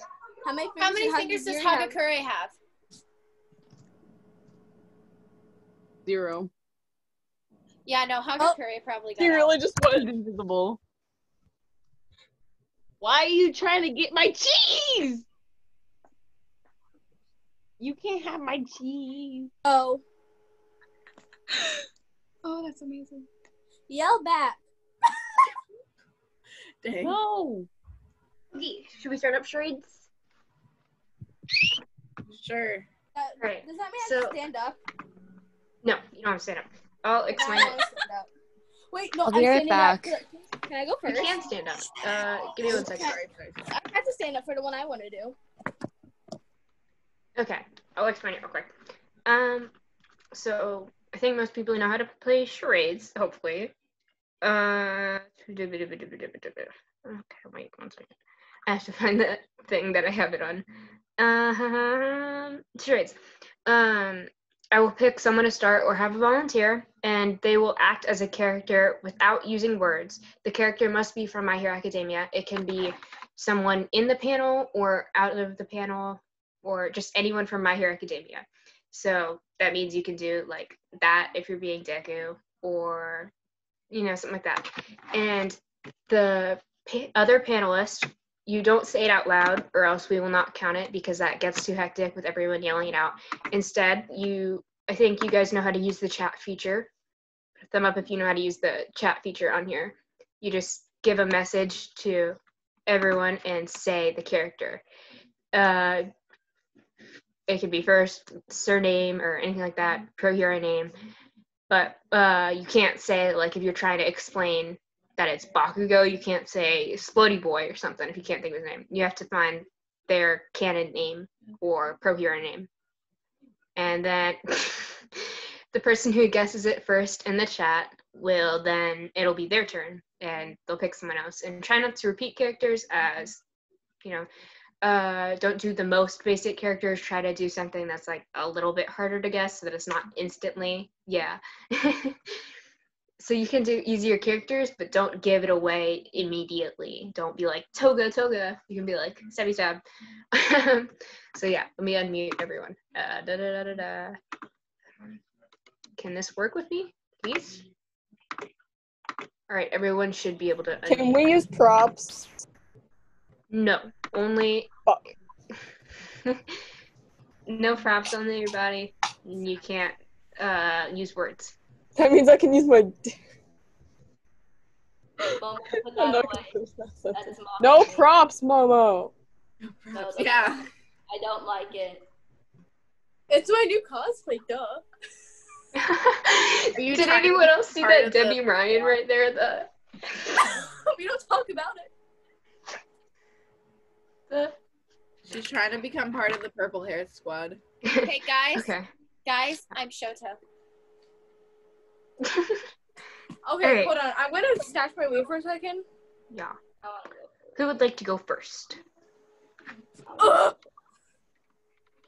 How many fingers does Hagakure have? 0. Yeah, no, Hagakure probably got it. He really just wanted invisible. Why are you trying to get my cheese? You can't have my cheese. Oh. Oh, that's amazing. Yell back. Dang. No. Okay, should we start up charades? Sure. Right. Does that mean I have to stand up? No, you don't have to stand up. I'll explain it. Wait, no, I'll be right back. Up. Can I go first? You can stand up. Give me 1 second. I have to stand up for the one I want to do. Okay, I'll explain it real quick. So I think most people know how to play charades, hopefully. Okay, wait 1 second. I have to find the thing that I have it on. Charades. I will pick someone to start or have a volunteer, and they will act as a character without using words. The character must be from My Hero Academia. It can be someone in the panel or out of the panel or just anyone from My Hero Academia. So that means you can do like that if you're being Deku or, you know, something like that. And the other panelists, you don't say it out loud or else we will not count it because that gets too hectic with everyone yelling it out. Instead, I think you guys know how to use the chat feature. Thumb up if you know how to use the chat feature on here. You just give a message to everyone and say the character. It could be first, surname, or anything like that, pro-hero name. But you can't say, like, if you're trying to explain that it's Bakugo, you can't say Splody Boy or something if you can't think of his name. You have to find their canon name or pro-hero name. And then the person who guesses it first in the chat will then, it'll be their turn, and they'll pick someone else. And try not to repeat characters as, you know, don't do the most basic characters. Try to do something that's like a little bit harder to guess so that it's not instantly, yeah. So you can do easier characters, but don't give it away immediately. Don't be like, Toga. You can be like, stab. So yeah, let me unmute everyone. Can this work with me, please? All right, everyone should be able to unmute. Can we use props? No, only no props on your body. You can't use words. That means I can use my no props, Momo. No props. Yeah. I don't like it. It's my new cosplay, duh. Did anyone else see that Debbie Ryan right there? We don't talk about it. She's trying to become part of the purple hair squad. Okay, guys. Okay. Guys, I'm Shoto. Okay, right. Hold on. I'm gonna stash my wheel for a second. Yeah. Who would like to go first?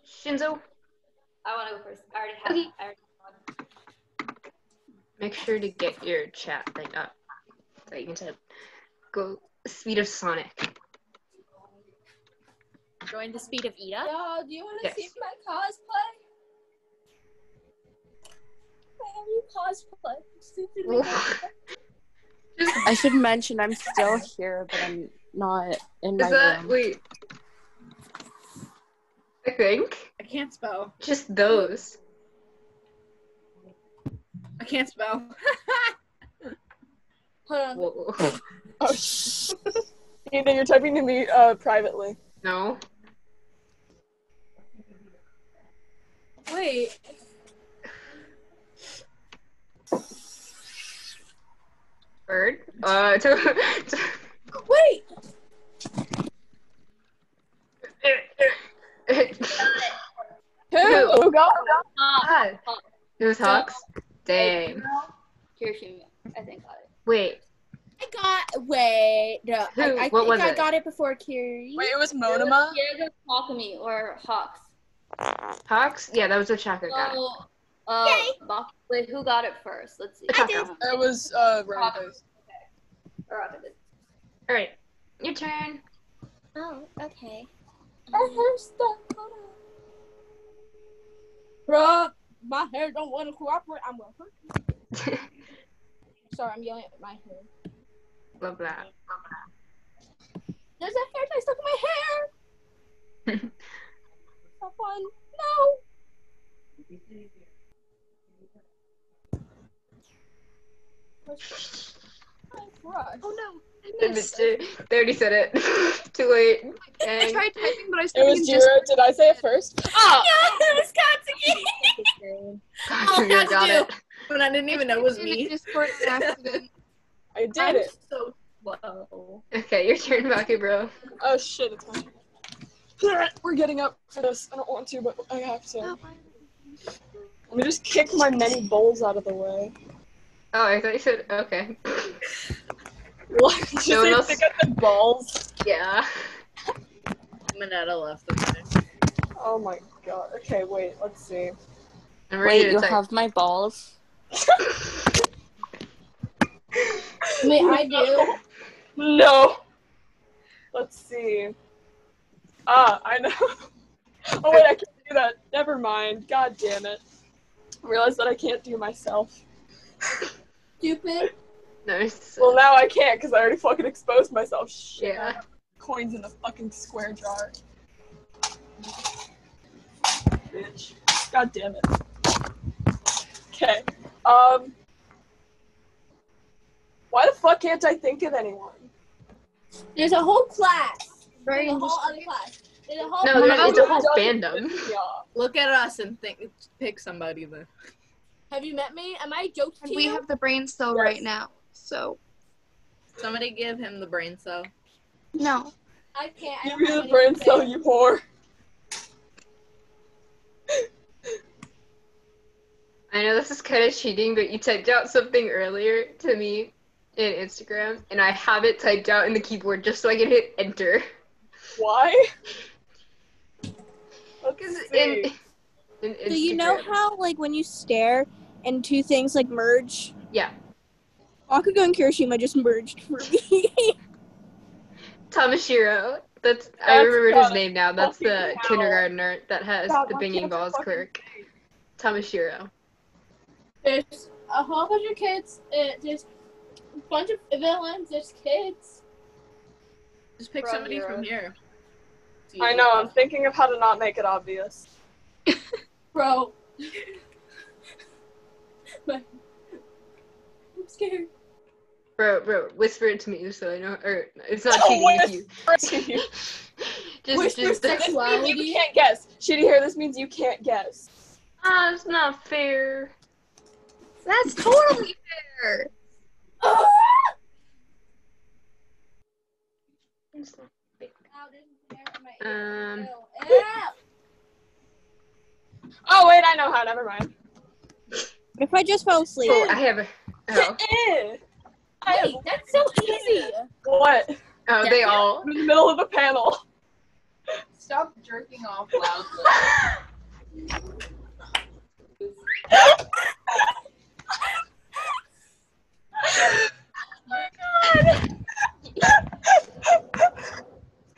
Shinso. I want to go first. I already have. Okay. I already have one. Make sure to get your chat thing up. So you can type, go speed of Sonic. Join the speed of Iida. Oh, do you want to see my cosplay? I should mention I'm still here, but I'm not in my room. Wait. I think. I can't spell. Just those. I can't spell. Hold on. Whoa. Oh, shh. Either you're typing to me privately. No. Wait. Bird? Wait! Who? Go? It was Hawks? Dang. Kirishima, I think got it. Wait. No. Who? I think I got it before Kiri. Wait, it was Monoma? It was Takumi or Hawks. Hawks? Yeah, that was Ochako got it. Wait, who got it first? Let's see. I did. It was Robin's. Okay. Alright. Your turn. Oh, okay. I have stuff. Hold on. Bruh, my hair don't want to cooperate. I'm gonna hurt you. Sorry, I'm yelling at my hair. Love that. There's a hair tie stuck in my hair! Stop on. No! Oh no! 30 said it. Too late. Dang. I tried typing, but I still didn't. It was Jiro. Did I say it first? Oh! No, it was Katsuki! Katsuki got it. But I didn't even know it was me. I did it. So slow. Okay, your turn, Baku, bro. Oh shit, it's mine. We're getting up for this. I don't want to, but I have to. Let me just kick my many bowls out of the way. Oh, I thought you said okay. What? Did no one else pick up the balls? Yeah. Mineta left them there. Oh my god. Okay, wait. Let's see. Wait, you have my balls? Wait, I do. No. Let's see. Ah, I know. Oh wait, I can't do that. Never mind. God damn it. I realized that I can't do myself. Stupid. Nice. Well, now I can't because I already fucking exposed myself. Shit. Yeah. Coins in the fucking square jar. Bitch. God damn it. Okay. Why the fuck can't I think of anyone? There's a whole class. There's a whole other class. There's a whole there's a whole fandom. Yeah. Look at us and think. Pick somebody then. Have you met me? Am I joking? We have the brain cell right now, so. Somebody give him the brain cell. No. I can't. Give me the brain cell, you whore. I know this is kind of cheating, but you typed out something earlier to me in Instagram, and I have it typed out in the keyboard just so I can hit enter. Why? Because in. So you know how, like, when you stare and two things, like, merge? Yeah. Bakugo and Kirishima just merged for me. Tamashiro. I remember his name now. That's the kindergartner that has the binging balls quirk. Tamashiro. There's a whole bunch of kids. There's a bunch of villains. There's kids. Just pick somebody from here. I know. I'm thinking of how to not make it obvious. Bro. I'm scared. Bro, whisper it to me so I know. Or it's not cheating with you. Just sexuality. You can't guess. Shitty hair, this means you can't guess. Ah, it's not fair. That's totally fair. It's not fair. Oh, wait, I know how. Never mind. If I just fell asleep. Oh, I have a... Oh. Wait, that's so easy. What? Oh, they all... I'm in the middle of a panel. Stop jerking off loudly. Oh, my God.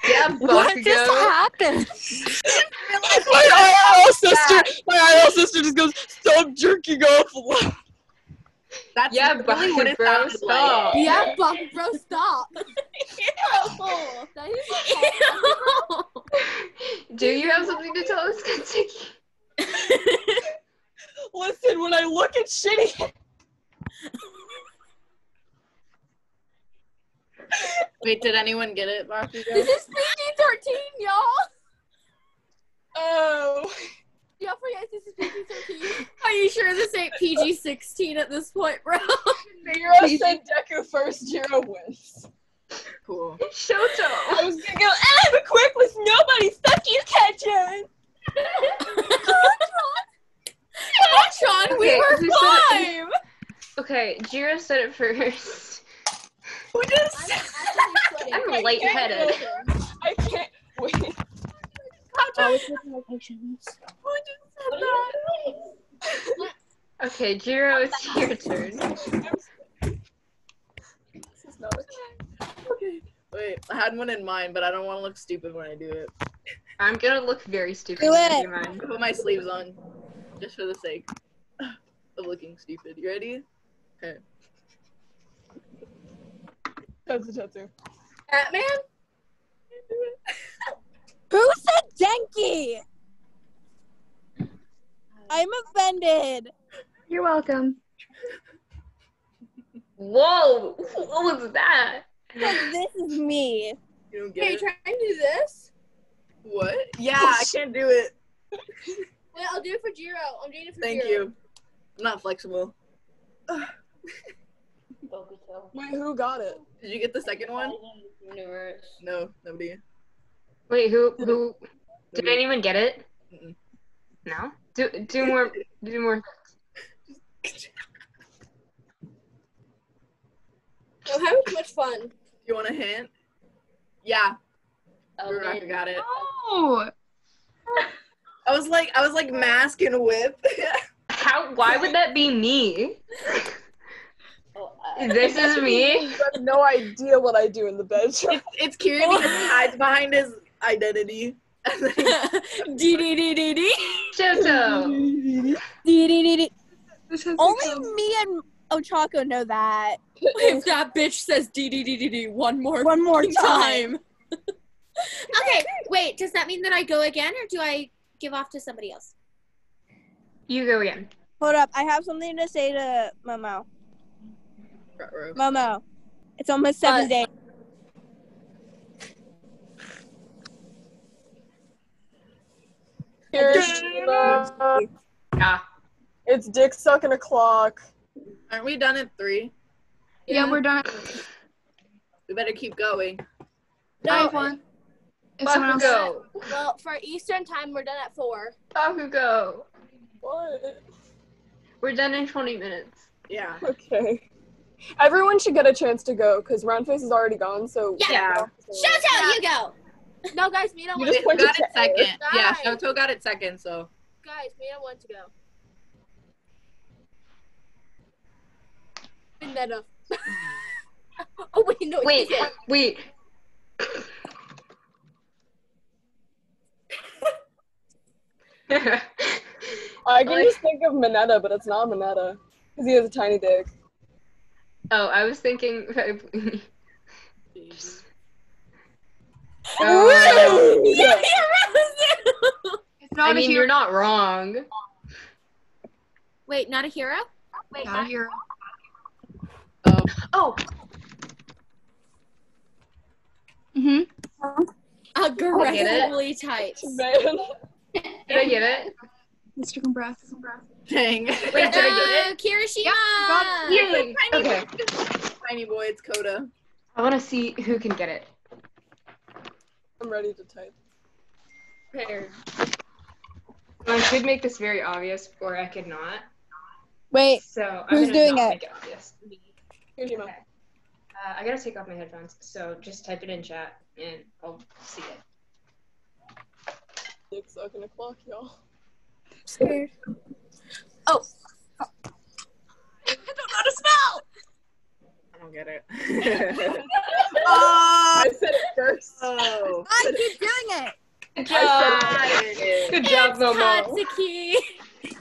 Yeah, what just happened? my IRL sister just goes, stop jerking off. That's really what it sounds like. Yeah, bro, stop. Do you have something to tell us, Kentucky? Listen, when I look at shitty... Wait, did anyone get it, Bakugo? This is PG-13, y'all! Oh. Y'all forget this is PG-13? Are you sure this ain't PG-16 at this point, bro? Jiro said Deku first, Jiro wins. Cool. Shoto! I was gonna go, I'm a quirkless nobody! Fuck you, Ketchum! Ketchum, we were 5! Okay, Jiro said it first. I'm lightheaded. I can't wait. Okay, Jiro, it's your turn. This is not okay. Wait, I had one in mind, but I don't want to look stupid when I do it. I'm gonna look very stupid. Do it. I put my sleeves on, just for the sake of looking stupid. You ready? Okay. Tatsu. Batman? Who said Denki? I'm offended. You're welcome. Whoa! What was that? This is me. You don't get it. Try and do this? What? Yeah, I can't do it. Wait, I'll do it for Jiro. I'm doing it for Jiro. Thank you. I'm not flexible. Wait, who got it? Did you get the second one? No, nobody. Wait, who? Did nobody. Anyone get it? Mm-mm. No. Do more. I'm having too much fun. You want a hint? Yeah. Uraraka got it. Oh. I was like mask and whip. How? Why would that be me? This is me? I have no idea what I do in the bedroom. It's Kirishima hides behind his identity. D-D-D-D-D. Shoto. D-D-D-D. Only me and Ochako know that. If that bitch says D-D-D-D-D one more time. Okay, wait, does that mean that I go again, or do I give off to somebody else? You go again. Hold up, I have something to say to Momo. Momo, it's almost 7 days. Kirishima. Yeah. It's dick sucking a clock. Aren't we done at 3? Yeah, we're done at 3. We better keep going. No. I have one. Bakugo. Well, for Eastern time, we're done at 4. Bakugo. What? We're done in 20 minutes. Yeah. Okay. Everyone should get a chance to go, because Roundface is already gone, so... Yeah! Shoto, you go! No, guys, Mina wants to go. Who got it second? Guys. Yeah, Shoto got it second, so... Guys, Mina wants to go. Mineta. Oh, wait, no, Wait. I can just think of Mineta, but it's not Mineta, because he has a tiny dick. Oh, I was thinking. Oh. Yeah, I mean, you're not wrong. Wait, not a hero? Wait, not a hero. Oh. Mhm. Aggressively tight. Did I get it? Let's take a breath. Dang. Wait, did I get it? Kirishima! Yay! Okay. Tiny boy, it's Coda. I want to see who can get it. I'm ready to type. prepared. I could make this very obvious, or I could not. Wait, so who's doing it? Make it obvious. Here's your mom. Okay. I gotta take off my headphones, so just type it in chat, and I'll see it. It's 7 o'clock, y'all. I'm scared. Oh! I don't know how to spell! I don't get it. Oh, I said it first. Oh. I keep doing it! Good job. Good job, Momo.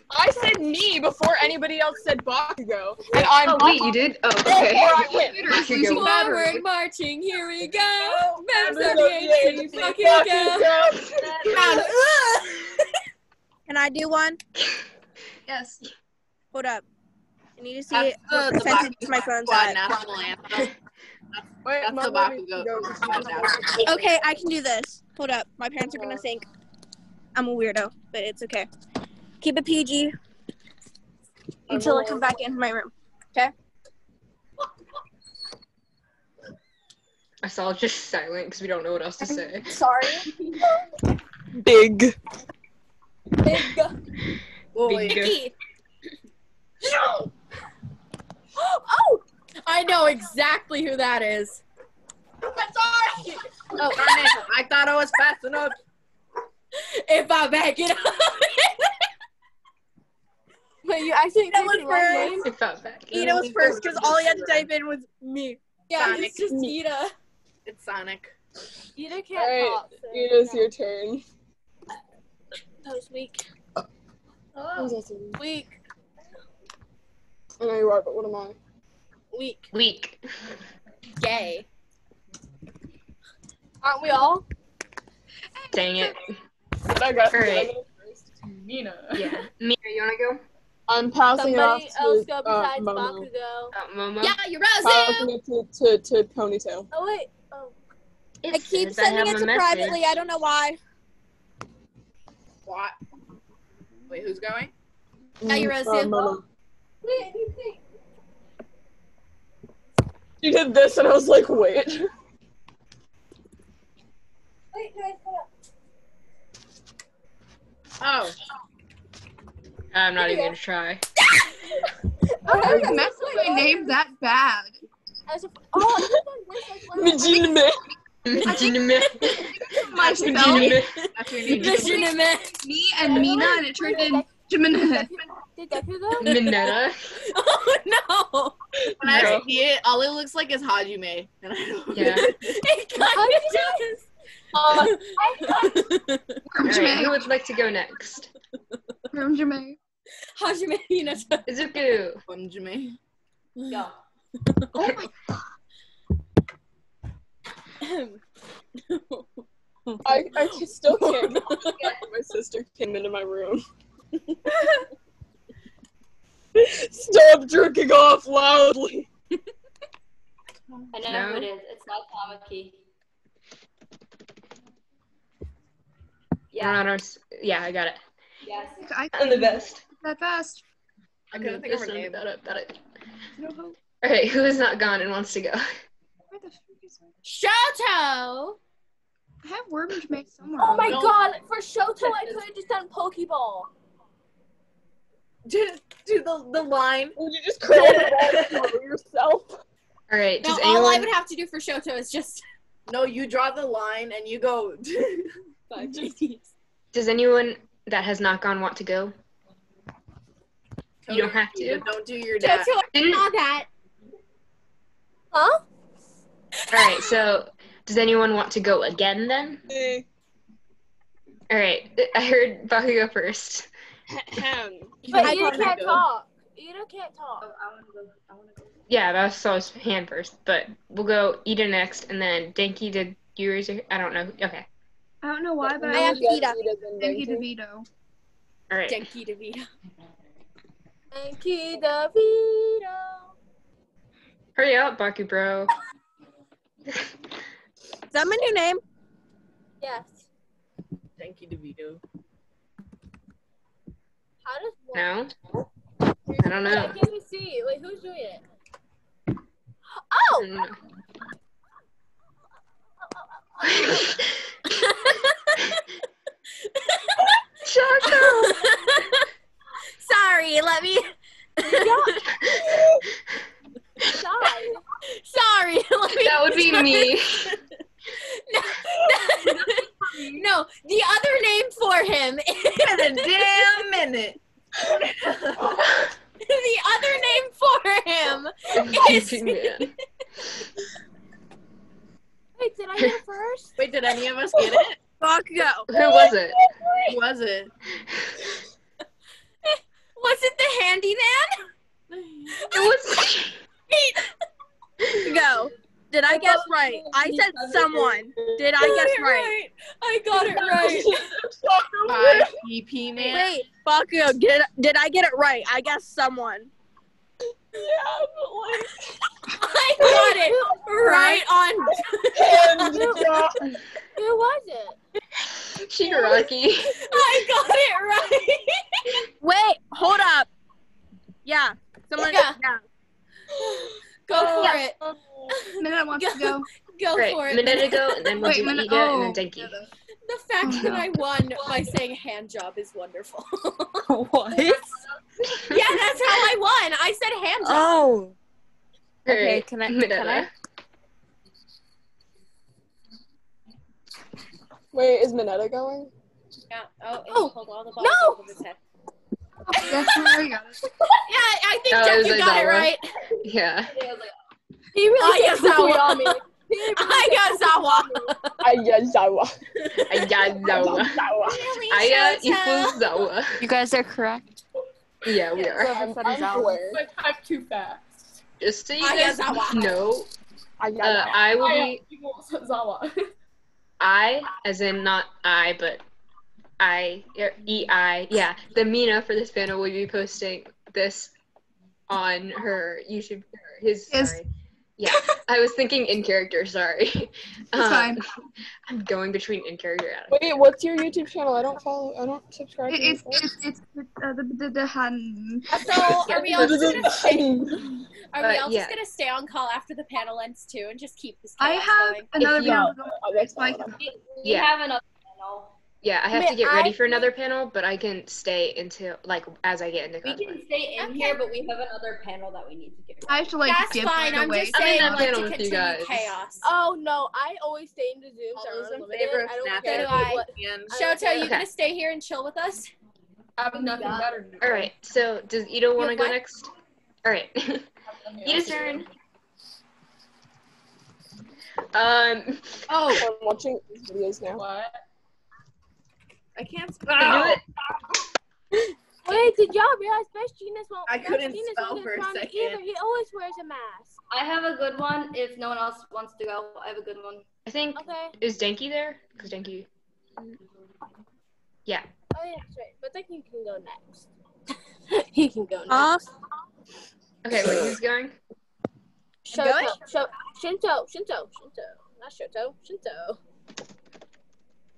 I said me before anybody else said Bakugo. And I'm wait, you did? Oh, okay. I went. Forward marching, here we go. Members of the fucking go. Can I do one? Yes. Hold up. I need to see what percentage my phone's at. Wait, that's the okay, I can do this. Hold up. My parents are gonna think I'm a weirdo, but it's okay. Keep it PG until I come back into my room. Okay? I saw it just silent because we don't know what else to say. Sorry. Big. Big. Big. No! Oh! I know exactly who that is. I'm sorry. Oh, I thought I was fast enough. If I back it up. Wait, you actually Iida was first. Iida was first because all he had to type in was me. Yeah, Sonic. It's just Iida. It's Sonic. Iida can't talk. So Ida's your turn. That was weak. Oh, that was also weak. I know you are, but what am I? Weak. Weak. Gay. Aren't we all? Dang it. I got right. Mina. Yeah. Mina, you wanna go? I'm passing somebody off to Momo. Momo. Yeah, you're passing it to Ponytail. Oh wait. Oh. I keep sending it to privately. I don't know why. What? Wait, who's going? Now you're Momo. Wait, you think? She did this, and I was like, wait. Wait, guys, hold up. Oh. I'm not even gonna try. I'm not even messing with my name that bad. Oh, legitimate. Legitimate. Legitimate. Legitimate. Me and Mina, and it turned in Mineta. Did Deku go? Mineta. Oh, no. When I see it, all it looks like is Hajime. And I don't it kind of does. Right, who would like to go next? Hajime. Hajime Mineta. Izuku. Hajime. Yeah. Oh my god. I still can't my sister came into my room. Stop jerking off loudly. I know who it is. It's not Tamaki. Yeah. Yeah, I got it. Yes. I'm the best. That best. I couldn't think of her name. Got it. No hope. Alright, who is not gone and wants to go? Where the fuck is it? Shoto! I have Wormage made somewhere. Oh my god, for Shoto I could have just done Pokeball. Dude, the line. Would you just curl the ball over yourself? Alright, no, all I would have to do for Shoto is just... No, you draw the line and you go... Does anyone that has not gone want to go? You don't have to. Don't do your dad. Huh? Alright, so does anyone want to go again then? Alright, I heard Bakugo first. But you can't talk. Iida can't talk. Oh, I wanna go. Yeah, that was hand first, but we'll go Iida next, and then Denki, did you raise your... I don't know. Okay. I don't know why, but I have Iida. Denki DeVito. All right. Denki DeVito. Denki DeVito. Hurry up, Baku bro. Is that my new name? Yes. Denki DeVito. How does one? No. I don't know. I can't even see. Wait, who's doing it? Oh! be me. No, the other name for him is... In a damn minute. The other name for him is... Wait, did I go first? Wait, did any of us get it? Bakugo. Who was it? Who was it? Was it the handyman? It was... Go. Did I guess right? I said someone. Did I guess right? I got it right. IP man. Wait, Bakugo, did I get it right? I guessed someone. Yeah, but like... I got it right on... Who was it? Todoroki. I got it right. Wait, hold up. Yeah, someone... Yeah. Go for it. Mineta wants to go. Go right. For it. Mineta go, and then we'll do Iida, and then Denki. The fact that I won by saying hand job is wonderful. What? Yeah, that's how I won. I said hand job. Oh. Okay, right. Can I? Wait, is Mineta going? Yeah. Oh, hold all the balls over his head. Yeah, I think Denki got it right. Yeah. He really got Tokoyami. I got Zawa. You guys are correct. Yeah, we are. I'm too fast. Just so you guys know, I will be... I, as in not I, but... the Mina for this panel will be posting this on her YouTube, sorry. Yeah, I was thinking in character, sorry. It's fine. I'm going between in character and out. Wait, what's your YouTube channel? I don't subscribe to it. So, are we all just going to stay on call after the panel ends too and just keep this panel going? We have another panel. Yeah, I have to get ready for another panel, but I can stay until, like, as I get into content. We can stay in here, but we have another panel that we need to get ready. I have to, like, give mine away. I'm just saying, like, to continue chaos. Oh, no, I always stay in the Zooms. Shoto, you gonna stay here and chill with us? I have nothing better. All right, so does Iida want to go next? All right. Iida's turn. Oh. I'm watching these videos now. What? I can't spell. Wait, did y'all realize Best Genius won't? I couldn't spell for a second. Either. He always wears a mask. I have a good one. If no one else wants to go, I have a good one. I think. Okay. Is Denki there? Because Denki. Yeah. Oh yeah, that's right. But Denki can go next. He can go next. Okay, wait, who's going? Shinso. Not Shoto. Shinso.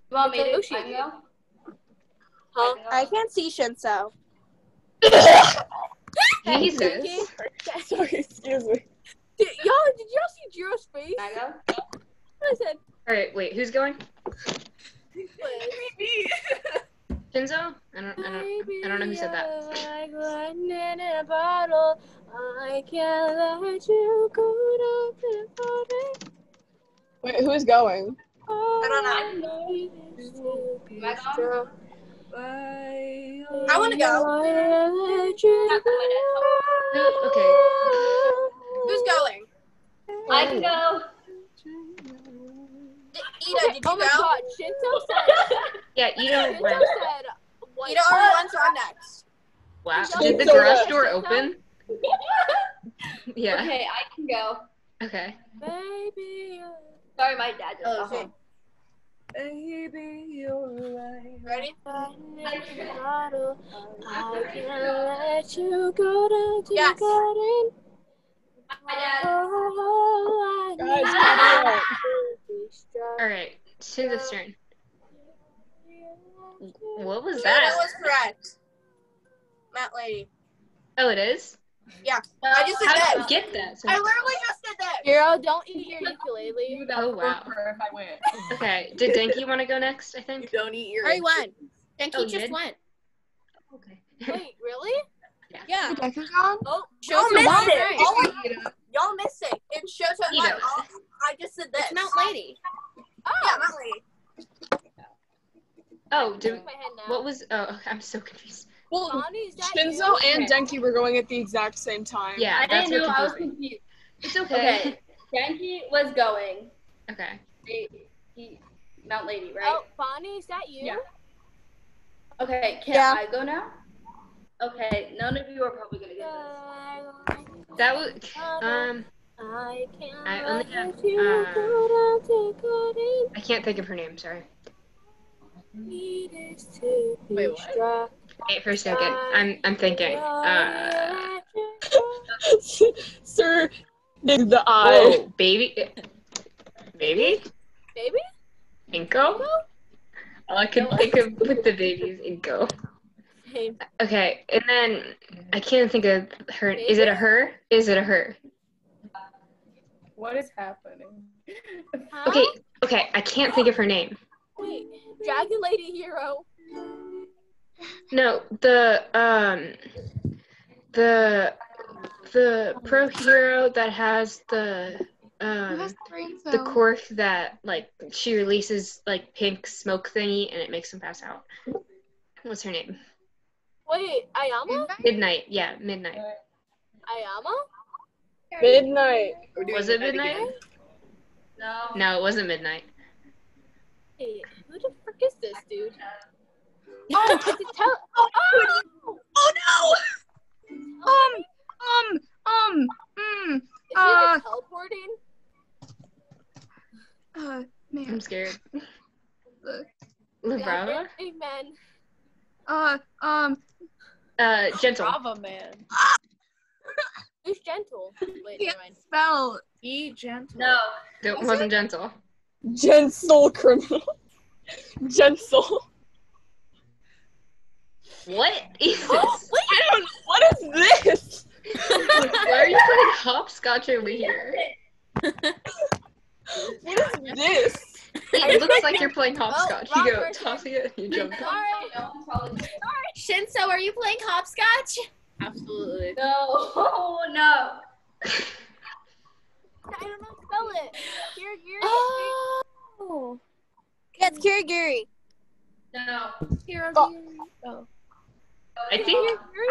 You want me to go? Huh? I can't see Shinso. Jesus. Sorry, excuse me. Did y'all see Jiro's face? I know. I said. All right, wait. Who's going? Shinso? I don't know who said that. Like lightning in a bottle, I can't let you go down the bottom. Wait, who's going? I don't know. I want to go. Okay. Who's going? I can go. Iida, did you go? God, Shinso said. Yeah, Iida went. Iida already went, so I'm next. Wow. Did the garage door open? Yeah. Okay, I can go. Okay. Baby. Sorry, my dad just got home. Baby, you're right. Ready? I can't let you go down to the garden. Oh, all right, Shinso's turn. What was that? That was correct. Mount Lady. Oh, it is? Yeah, I just said that. Get that? I literally just said that. Jiro, don't eat your ukulele. Oh, wow. Okay, did Denki want to go next, I think? Don't eat your ukulele. I went. Denki just went. Okay. Wait, really? Yeah. Oh, Shoto, y'all missed it. It's Shoto. I just Lady. Oh. Yeah, Mount Lady. Oh, what was? Oh, I'm so confused. Well, Bonnie, Shinso and Denki were going at the exact same time. Yeah, I didn't know. I was confused. It's okay. Denki was going. Okay. Mount Lady, right? Oh, Bonnie, is that you? Yeah. Okay, can I go now? Okay, none of you are probably gonna get this. That was I only have I can't think of her name. Sorry. Wait, what? Wait for a second. I'm thinking. Sir, the eye. Whoa, baby. Inko. All I can think of with the babies Inko. Okay, and then I can't think of her. Is it a her? What is happening? Huh? Okay, I can't think of her name. Wait, Dragon Lady Hero. No, the pro hero that has the cork that like she releases like pink smoke thingy and it makes them pass out. What's her name? Wait, Aoyama? Midnight, yeah, Midnight. Aoyama? Midnight. Was it Midnight? Again? No. No, it wasn't Midnight. Hey, who the frick is this, dude? Oh, no! Is he like teleporting? Man. I'm scared. Lubrava? Amen. Gentle. Bravo, man. Who's gentle? Wait, never mind. Spell. Be gentle. No. It wasn't gentle. Gentle criminal. Gentle. What is this? Oh, wait. I don't know. What is this? Why are you playing hopscotch over here? What is this? It looks like you're playing hopscotch. You go tossing it and you jump. Sorry. Shinso, are you playing hopscotch? Absolutely. No. Oh, no. I don't know how to spell it. Kirigiri. Oh. That's Kirigiri. No. Kirigiri. Oh. I think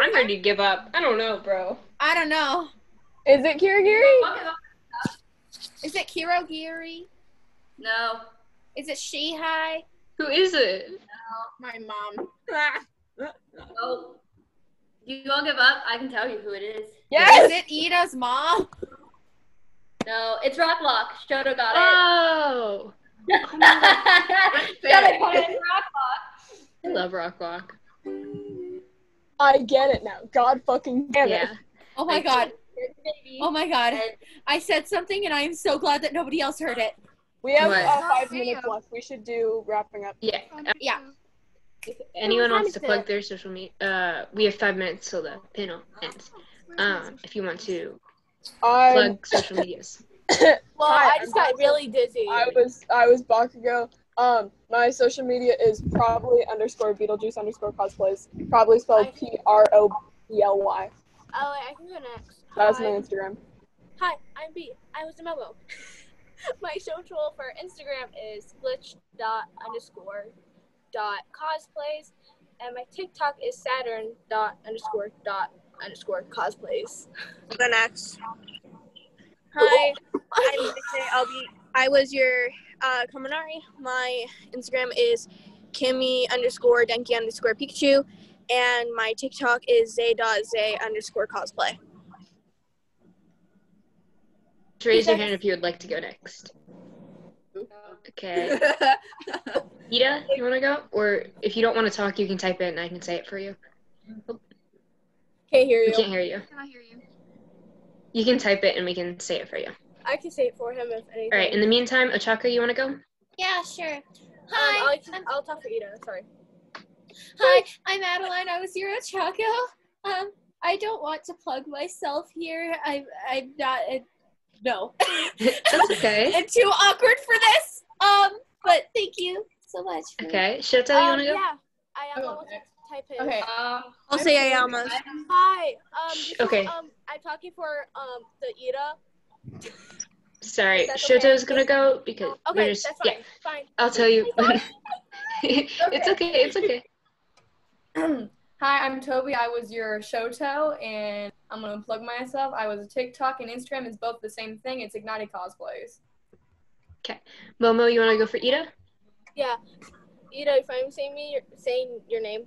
I'm ready to give up. I don't know, bro. I don't know. Is it Kirigiri? Is it Kirigiri? No. Is it She-Hi? Who is it? No. My mom. Oh. You all give up? I can tell you who it is. Yes! Is it Ida's mom? No, it's Rocklock. Shoto got it. Oh! Oh my God. Rocklock. I love Rocklock. I get it now. God fucking get it. Oh my God. Oh my God. I said something and I am so glad that nobody else heard it. We have 5 minutes left. We should do wrapping up. Yeah. Yeah. If anyone wants to plug their social media, we have 5 minutes till the panel ends. If you want to plug social medias. Well, I just got really dizzy. I was Bakugo. My social media is probably_Beetlejuice_cosplays. Probably spelled PROBLY. Oh, wait, I can go next. That's my Instagram. Hi, I'm B. I was a Momo. My social for Instagram is glitch__cosplays, and my TikTok is Saturn__cosplays. The next. Hi, I'm I was your Kaminari. My Instagram is Kimmy_Denki_Pikachu, and my TikTok is Zay_cosplay. Raise your hand if you would like to go next. Okay. Iida, you want to go? Or if you don't want to talk, you can type it and I can say it for you. Oh. Can't hear you. We can't hear you. Cannot hear you. You can type it and we can say it for you. I can say it for him if anything. All right. In the meantime, Ochako, you want to go? Yeah, sure. Hi. I'll talk to Iida. Sorry. Hi, I'm Madeline. I was your Ochako. I don't want to plug myself here. I'm not. No. That's okay. I'm too awkward for this. But thank you so much. Okay. Shoto, you want to go? Yeah. Aoyama. Type in. Okay. I'll say Aoyama. Hi. Okay. I'm talking for the Iida. Sorry, Shoto's gonna go because okay, that's fine. Yeah. Fine. I'll tell you. It's okay. It's okay. Hi, I'm Toby. I was your Shoto, and I'm gonna plug myself. I was a TikTok and Instagram is both the same thing. It's Ignited Cosplays. Okay, Momo, you wanna go for Iida? Yeah, Iida. If I'm saying your name.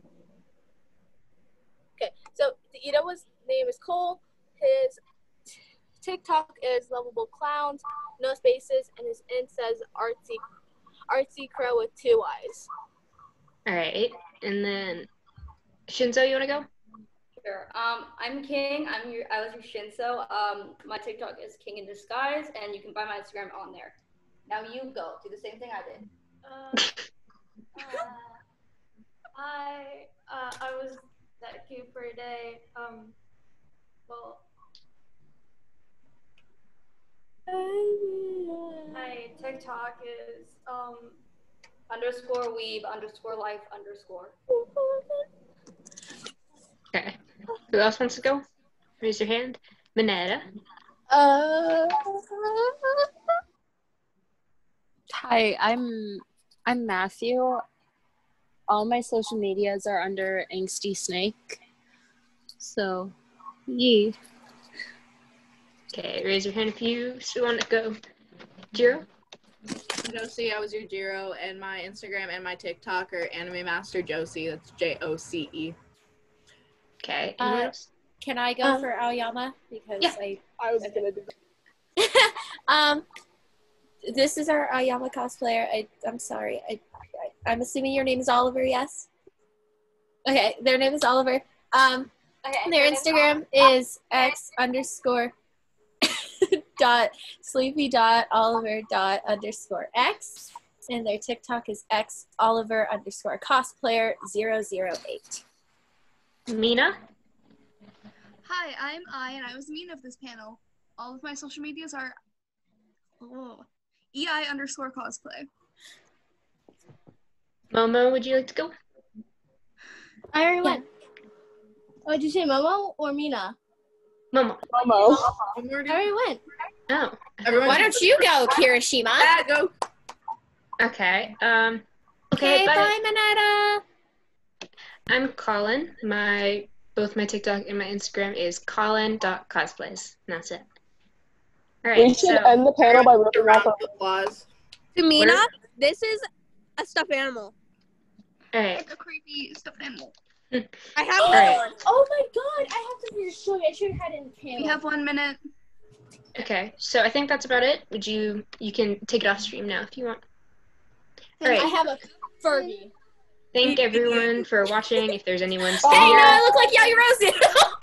Okay, so Ida's name is Cole. His TikTok is Lovable Clowns, no spaces, and his Insta is Artsy Crow with 2 Y's. All right, and then Shinso, you want to go? Sure. I'm King. I was with Shinso. My TikTok is King in Disguise, and you can find my Instagram on there. Now you go. Do the same thing I did. I was that cute for a day. Well. My TikTok is _weeb_life_. Okay. Who else wants to go? Raise your hand. Mineta. Hi, I'm Matthew. All my social medias are under Angsty Snake. So, yee. Okay, raise your hand if you still want to go. Jiro? Josie, I was your Jiro, and my Instagram and my TikTok are Anime Master Josie. That's J-O-C-E. Okay, anyone else? Can I go for Aoyama? Because yeah. I was going to do that. This is our Aoyama cosplayer. I'm sorry. I'm assuming your name is Oliver, yes? Okay, their name is Oliver. Okay, their Instagram is x_sleepy.oliver_x, and their TikTok is xoliver_cosplayer008. Mina? Hi, I'm I, and I was Mina of this panel. All of my social medias are ei_cosplay. Momo, would you like to go? I already went. Oh, did you say Momo or Mina? Momo. Momo. I already went. Oh. Why don't you go, Kirishima? Yeah, go. Okay. Okay, bye, Mineta. I'm Colin. Both my TikTok and my Instagram is colin.cosplays. And that's it. All right. We should end the panel by ripping off the applause. To Mina, this is a stuffed animal. All right. It's a creepy stuffed animal. I have one. Oh my god, I have to show you. I should have had it in the panel. We have 1 minute. Okay, so I think that's about it. Would you can take it off stream now if you want. All right. I have a Fergie. Thank everyone for watching. If there's anyone still here. Hey, no, I look like Yaoi Rosie.